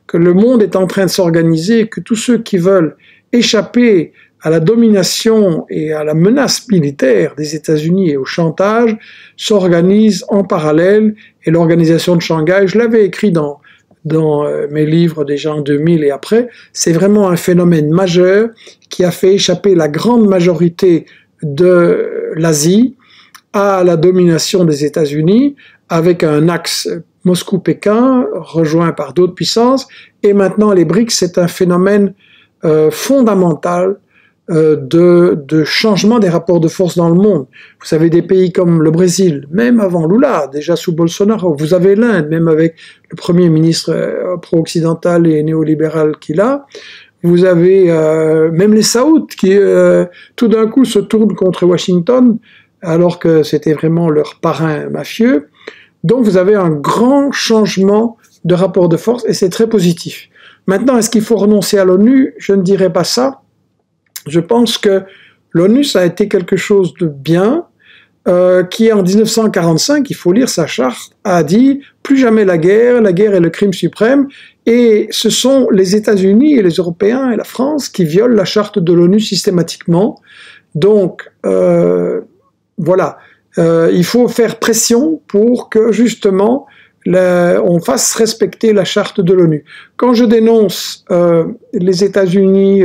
que le monde est en train de s'organiser et que tous ceux qui veulent échapper à la domination et à la menace militaire des États-Unis et au chantage s'organisent en parallèle. Et l'organisation de Shanghai, je l'avais écrit dans mes livres déjà en 2000 et après, c'est vraiment un phénomène majeur qui a fait échapper la grande majorité de l'Asie à la domination des États-Unis, avec un axe Moscou-Pékin, rejoint par d'autres puissances, et maintenant les BRICS, c'est un phénomène fondamental de changement des rapports de force dans le monde. Vous savez, des pays comme le Brésil, même avant Lula, déjà sous Bolsonaro, vous avez l'Inde, même avec le premier ministre pro-occidental et néolibéral qu'il a, vous avez même les Saouds qui tout d'un coup se tournent contre Washington, alors que c'était vraiment leur parrain mafieux. Donc vous avez un grand changement de rapport de force et c'est très positif. Maintenant, est-ce qu'il faut renoncer à l'ONU? Je ne dirais pas ça. Je pense que l'ONU, ça a été quelque chose de bien, qui en 1945, il faut lire sa charte, a dit « Plus jamais la guerre est le crime suprême » et ce sont les États-Unis et les Européens et la France qui violent la charte de l'ONU systématiquement. Donc, voilà. Il faut faire pression pour que, justement, on fasse respecter la charte de l'ONU. Quand je dénonce les États-Unis,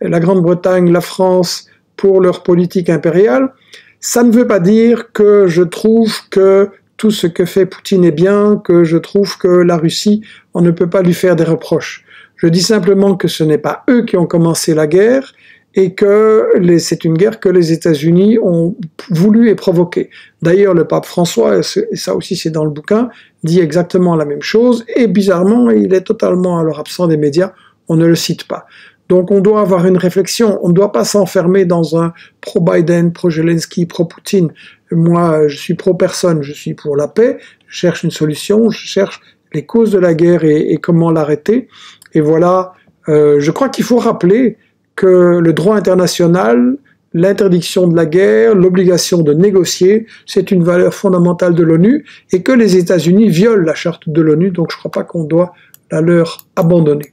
la Grande-Bretagne, la France, pour leur politique impériale. Ça ne veut pas dire que je trouve que tout ce que fait Poutine est bien, que je trouve que la Russie, on ne peut pas lui faire des reproches. Je dis simplement que ce n'est pas eux qui ont commencé la guerre et que c'est une guerre que les États-Unis ont voulu et provoquée. D'ailleurs, le pape François, et ça aussi c'est dans le bouquin, dit exactement la même chose, et bizarrement, il est totalement alors absent des médias, on ne le cite pas. Donc on doit avoir une réflexion, on ne doit pas s'enfermer dans un pro-Biden, pro-Zelensky, pro-Poutine. Moi, je suis pro-personne, je suis pour la paix, je cherche une solution, je cherche les causes de la guerre et comment l'arrêter. Et voilà, je crois qu'il faut rappeler que le droit international, l'interdiction de la guerre, l'obligation de négocier, c'est une valeur fondamentale de l'ONU et que les États-Unis violent la charte de l'ONU, donc je ne crois pas qu'on doit la leur abandonner.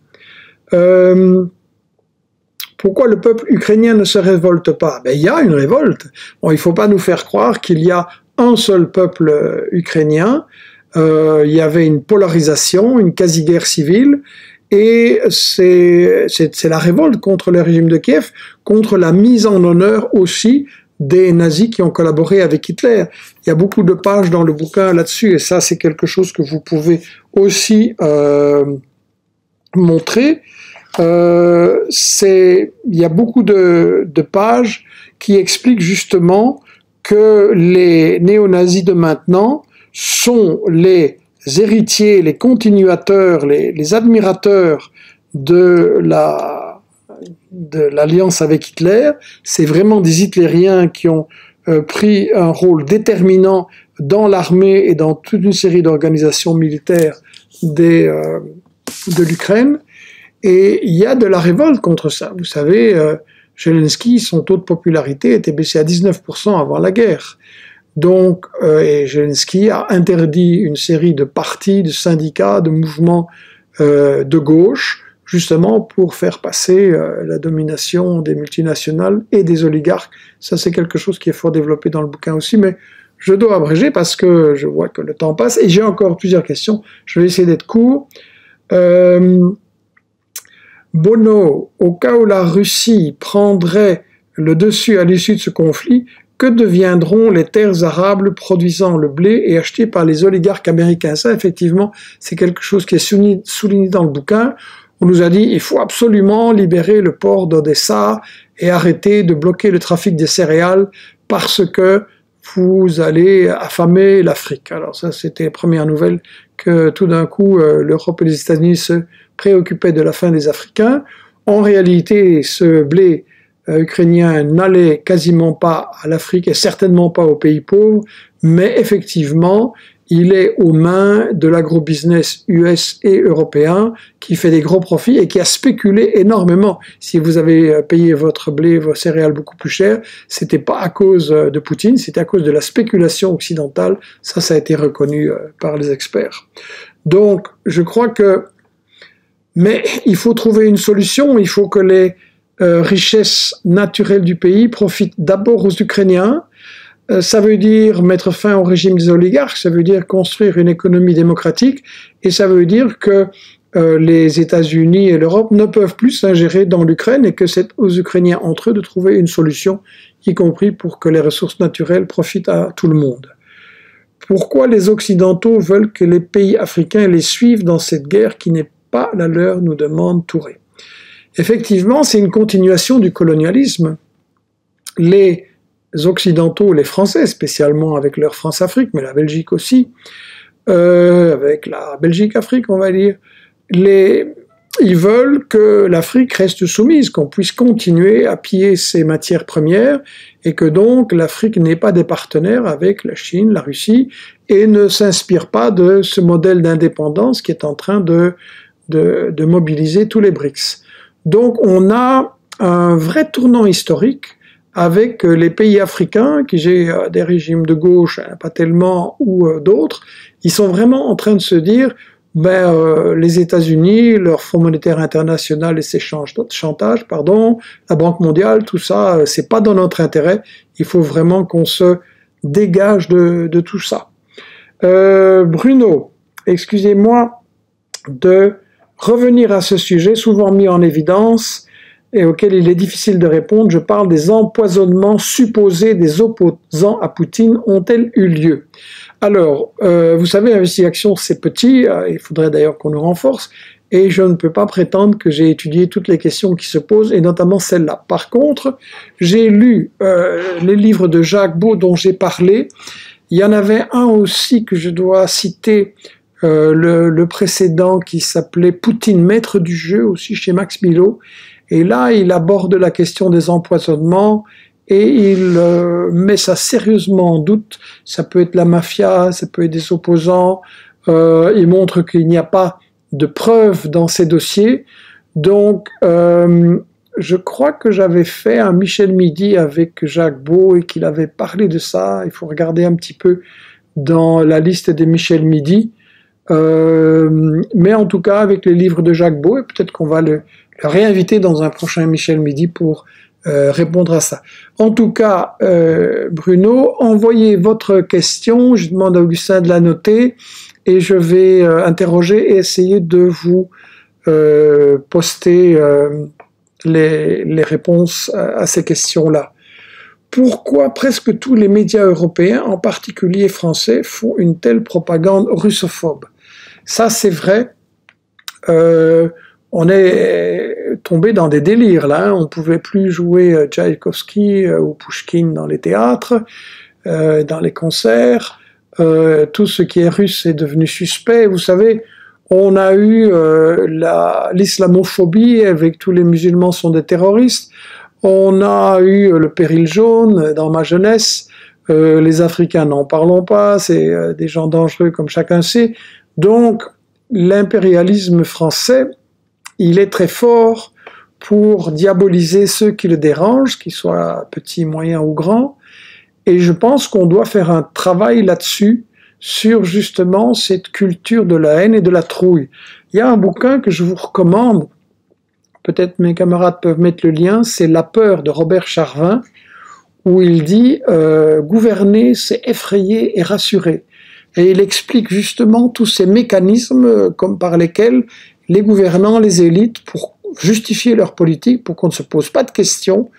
Pourquoi le peuple ukrainien ne se révolte pas? Ben, il y a une révolte. Bon, il ne faut pas nous faire croire qu'il y a un seul peuple ukrainien. Il y avait une polarisation, une quasi-guerre civile, et c'est la révolte contre le régime de Kiev, contre la mise en honneur aussi des nazis qui ont collaboré avec Hitler. Il y a beaucoup de pages dans le bouquin là-dessus, et ça c'est quelque chose que vous pouvez aussi montrer. Il y a beaucoup de pages qui expliquent justement que les néo-nazis de maintenant sont les héritiers, les continuateurs, les admirateurs de l'alliance avec Hitler. C'est vraiment des hitlériens qui ont pris un rôle déterminant dans l'armée et dans toute une série d'organisations militaires de l'Ukraine. Et il y a de la révolte contre ça. Vous savez, Zelensky, son taux de popularité était baissé à 19% avant la guerre. Donc, et Zelensky a interdit une série de partis, de syndicats, de mouvements de gauche, justement pour faire passer la domination des multinationales et des oligarques. Ça, c'est quelque chose qui est fort développé dans le bouquin aussi, mais je dois abréger parce que je vois que le temps passe et j'ai encore plusieurs questions. Je vais essayer d'être court. Bono, au cas où la Russie prendrait le dessus à l'issue de ce conflit, que deviendront les terres arables produisant le blé et achetées par les oligarques américains? Ça, effectivement, c'est quelque chose qui est souligné dans le bouquin. On nous a dit il faut absolument libérer le port d'Odessa et arrêter de bloquer le trafic des céréales parce que vous allez affamer l'Afrique. Alors ça, c'était la première nouvelle que tout d'un coup, l'Europe et les États-Unis se préoccupaient de la faim des Africains. En réalité, ce blé ukrainien n'allait quasiment pas à l'Afrique et certainement pas aux pays pauvres, mais effectivement, il est aux mains de l'agrobusiness US et européen qui fait des gros profits et qui a spéculé énormément. Si vous avez payé votre blé, vos céréales beaucoup plus cher, c'était pas à cause de Poutine, c'était à cause de la spéculation occidentale. Ça a été reconnu par les experts. Donc, je crois que... Mais il faut trouver une solution, il faut que les richesses naturelles du pays profitent d'abord aux Ukrainiens. Ça veut dire mettre fin au régime des oligarques, ça veut dire construire une économie démocratique, et ça veut dire que les États-Unis et l'Europe ne peuvent plus s'ingérer dans l'Ukraine et que c'est aux Ukrainiens entre eux de trouver une solution, y compris pour que les ressources naturelles profitent à tout le monde. Pourquoi les Occidentaux veulent que les pays africains les suivent dans cette guerre qui n'est pas la leur, nous demande Touré. Effectivement, c'est une continuation du colonialisme. Les Occidentaux, les Français spécialement avec leur France-Afrique, mais la Belgique aussi, avec la Belgique-Afrique on va dire, ils veulent que l'Afrique reste soumise, qu'on puisse continuer à piller ses matières premières et que donc l'Afrique n'ait pas des partenaires avec la Chine, la Russie et ne s'inspire pas de ce modèle d'indépendance qui est en train de mobiliser tous les BRICS. Donc on a un vrai tournant historique avec les pays africains, qui j'ai des régimes de gauche, pas tellement, ou d'autres, ils sont vraiment en train de se dire les États-Unis, leur Fonds monétaire international et ses chantages, pardon, la Banque mondiale, tout ça, c'est pas dans notre intérêt, il faut vraiment qu'on se dégage de tout ça. Bruno, excusez-moi de revenir à ce sujet souvent mis en évidence, et auxquels il est difficile de répondre. Je parle des empoisonnements supposés des opposants à Poutine. Ont-elles eu lieu? Alors, vous savez, l'investigation, c'est petit. Il faudrait d'ailleurs qu'on nous renforce. Et je ne peux pas prétendre que j'ai étudié toutes les questions qui se posent, et notamment celle-là. Par contre, j'ai lu les livres de Jacques Baud dont j'ai parlé. Il y en avait un aussi que je dois citer, le précédent, qui s'appelait « Poutine, maître du jeu » aussi chez Max Milo. Et là, il aborde la question des empoisonnements et il met ça sérieusement en doute. Ça peut être la mafia, ça peut être des opposants. Il montre qu'il n'y a pas de preuves dans ces dossiers. Donc, je crois que j'avais fait un Michel Midi avec Jacques Baud et qu'il avait parlé de ça. Il faut regarder un petit peu dans la liste des Michel Midi. Mais en tout cas, avec les livres de Jacques Baud, et peut-être qu'on va le réinviter dans un prochain Michel Midi pour répondre à ça. En tout cas, Bruno, envoyez votre question. Je demande à Augustin de la noter et je vais interroger et essayer de vous poster les réponses à ces questions-là. Pourquoi presque tous les médias européens, en particulier français, font une telle propagande russophobe? Ça, c'est vrai. On est tombé dans des délires, là. On ne pouvait plus jouer Tchaïkovski ou Pouchkine dans les théâtres, dans les concerts. Tout ce qui est russe est devenu suspect. Vous savez, on a eu l'islamophobie, avec tous les musulmans sont des terroristes. On a eu le péril jaune dans ma jeunesse. Les Africains, n'en parlons pas. C'est des gens dangereux, comme chacun sait. Donc, l'impérialisme français, il est très fort pour diaboliser ceux qui le dérangent, qu'ils soient petits, moyens ou grands. Et je pense qu'on doit faire un travail là-dessus, sur justement cette culture de la haine et de la trouille. Il y a un bouquin que je vous recommande, peut-être mes camarades peuvent mettre le lien, c'est « La peur » de Robert Charvin, où il dit « Gouverner, c'est effrayer et rassurer ». Et il explique justement tous ces mécanismes comme par lesquels les gouvernants, les élites, pour justifier leur politique, pour qu'on ne se pose pas de questions,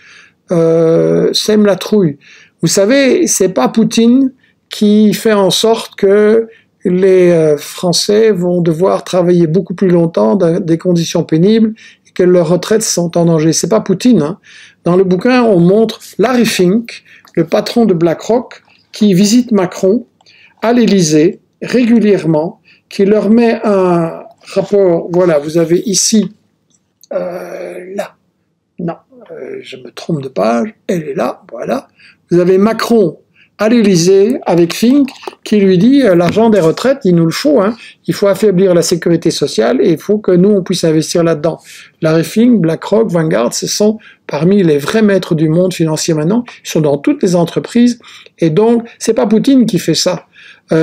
sèment la trouille. Vous savez, c'est pas Poutine qui fait en sorte que les Français vont devoir travailler beaucoup plus longtemps dans des conditions pénibles et que leurs retraites sont en danger. C'est pas Poutine, hein. Dans le bouquin, on montre Larry Fink, le patron de BlackRock, qui visite Macron à l'Élysée régulièrement, qui leur met un rapport. Voilà, vous avez ici, là, non, je me trompe de page, elle est là, voilà. Vous avez Macron à l'Élysée avec Fink qui lui dit « l'argent des retraites, il nous le faut, hein. Il faut affaiblir la sécurité sociale et il faut que nous, on puisse investir là-dedans ». Larry Fink, BlackRock, Vanguard, ce sont parmi les vrais maîtres du monde financier maintenant, ils sont dans toutes les entreprises et donc c'est pas Poutine qui fait ça.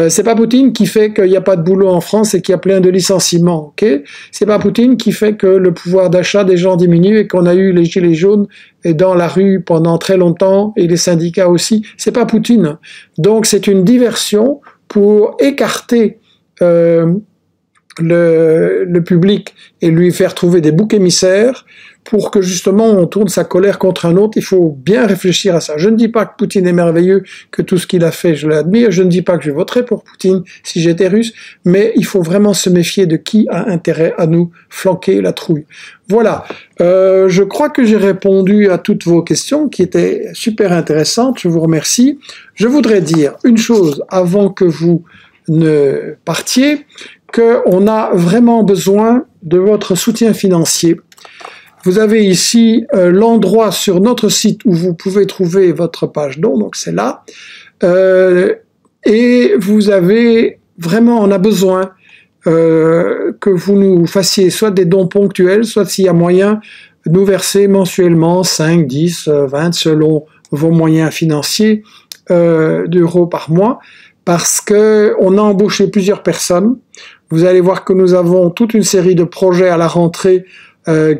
C'est pas Poutine qui fait qu'il n'y a pas de boulot en France et qu'il y a plein de licenciements, ok? C'est pas Poutine qui fait que le pouvoir d'achat des gens diminue et qu'on a eu les gilets jaunes et dans la rue pendant très longtemps et les syndicats aussi. C'est pas Poutine. Donc c'est une diversion pour écarter le public et lui faire trouver des boucs émissaires pour que justement on tourne sa colère contre un autre. Il faut bien réfléchir à ça. Je ne dis pas que Poutine est merveilleux, que tout ce qu'il a fait, je l'admire. Je ne dis pas que je voterais pour Poutine si j'étais russe, mais il faut vraiment se méfier de qui a intérêt à nous flanquer la trouille. Voilà, je crois que j'ai répondu à toutes vos questions qui étaient super intéressantes. Je vous remercie. Je voudrais dire une chose avant que vous ne partiez, qu'on a vraiment besoin de votre soutien financier. Vous avez ici l'endroit sur notre site où vous pouvez trouver votre page don, donc c'est là. Et vous avez vraiment, on a besoin que vous nous fassiez soit des dons ponctuels, soit s'il y a moyen, nous verser mensuellement 5, 10, 20, selon vos moyens financiers, d'euros par mois, parce que on a embauché plusieurs personnes. Vous allez voir que nous avons toute une série de projets à la rentrée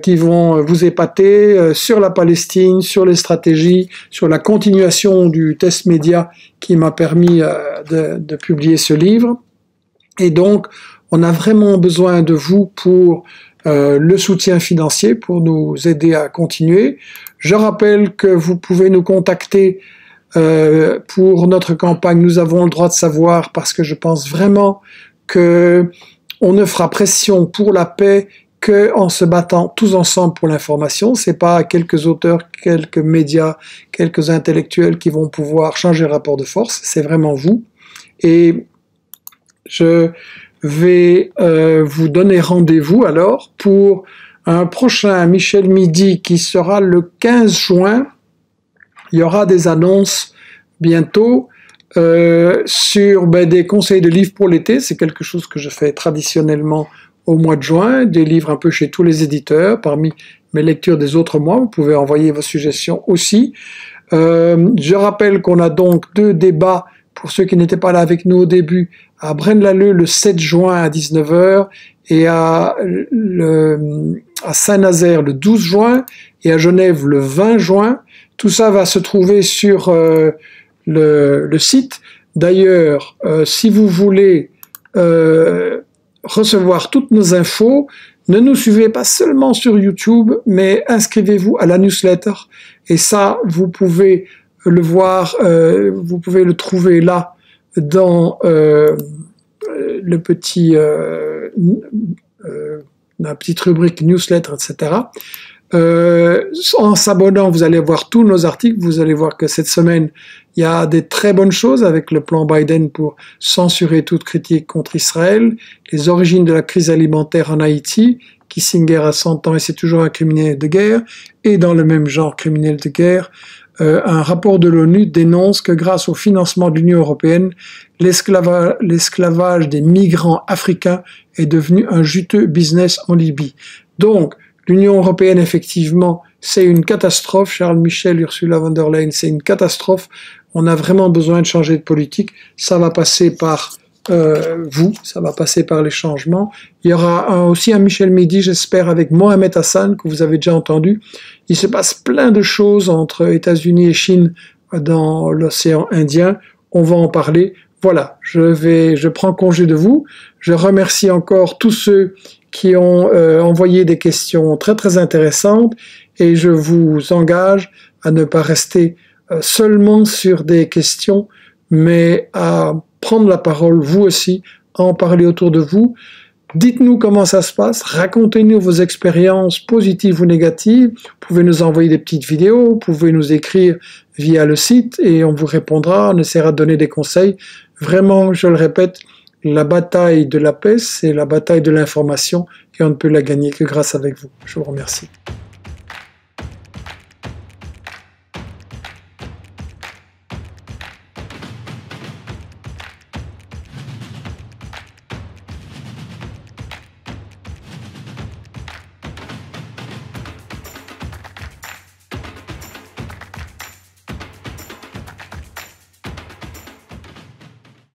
qui vont vous épater sur la Palestine, sur les stratégies, sur la continuation du test média qui m'a permis de publier ce livre. Et donc, on a vraiment besoin de vous pour le soutien financier pour nous aider à continuer. Je rappelle que vous pouvez nous contacter pour notre campagne. Nous avons le droit de savoir, parce que je pense vraiment que on ne fera pression pour la paix qu'en se battant tous ensemble pour l'information. Ce n'est pas quelques auteurs, quelques médias, quelques intellectuels qui vont pouvoir changer le rapport de force, c'est vraiment vous. Et je vais vous donner rendez-vous alors pour un prochain Michel Midi qui sera le 15 juin. Il y aura des annonces bientôt sur des conseils de livres pour l'été. C'est quelque chose que je fais traditionnellement au mois de juin, des livres un peu chez tous les éditeurs, parmi mes lectures des autres mois. Vous pouvez envoyer vos suggestions aussi. Je rappelle qu'on a donc deux débats, pour ceux qui n'étaient pas là avec nous au début, à Braine-l'Alleud le 7 juin à 19 h, et à Saint-Nazaire le 12 juin, et à Genève le 20 juin. Tout ça va se trouver sur le site. D'ailleurs, si vous voulez recevoir toutes nos infos, ne nous suivez pas seulement sur YouTube, mais inscrivez-vous à la newsletter. Et ça, vous pouvez le voir, vous pouvez le trouver là, dans le petit, la petite rubrique newsletter, etc. En s'abonnant, vous allez voir tous nos articles. Vous allez voir que cette semaine, il y a des très bonnes choses avec le plan Biden pour censurer toute critique contre Israël, les origines de la crise alimentaire en Haïti, Kissinger a 100 ans et c'est toujours un criminel de guerre, et dans le même genre criminel de guerre, un rapport de l'ONU dénonce que grâce au financement de l'Union européenne, l'esclavage des migrants africains est devenu un juteux business en Libye. Donc, l'Union européenne, effectivement, c'est une catastrophe. Charles Michel, Ursula von der Leyen, c'est une catastrophe. On a vraiment besoin de changer de politique. Ça va passer par vous, ça va passer par les changements. Il y aura aussi un Michel Midi, j'espère, avec Mohamed Hassan, que vous avez déjà entendu. Il se passe plein de choses entre États-Unis et Chine dans l'océan Indien. On va en parler. Voilà, je prends congé de vous. Je remercie encore tous ceux qui ont envoyé des questions très très intéressantes, et je vous engage à ne pas rester seulement sur des questions, mais à prendre la parole vous aussi, à en parler autour de vous. Dites-nous comment ça se passe, racontez-nous vos expériences positives ou négatives, vous pouvez nous envoyer des petites vidéos, vous pouvez nous écrire via le site et on vous répondra, on essaiera de donner des conseils. Vraiment, je le répète, la bataille de la paix, c'est la bataille de l'information et on ne peut la gagner que grâce à vous. Je vous remercie.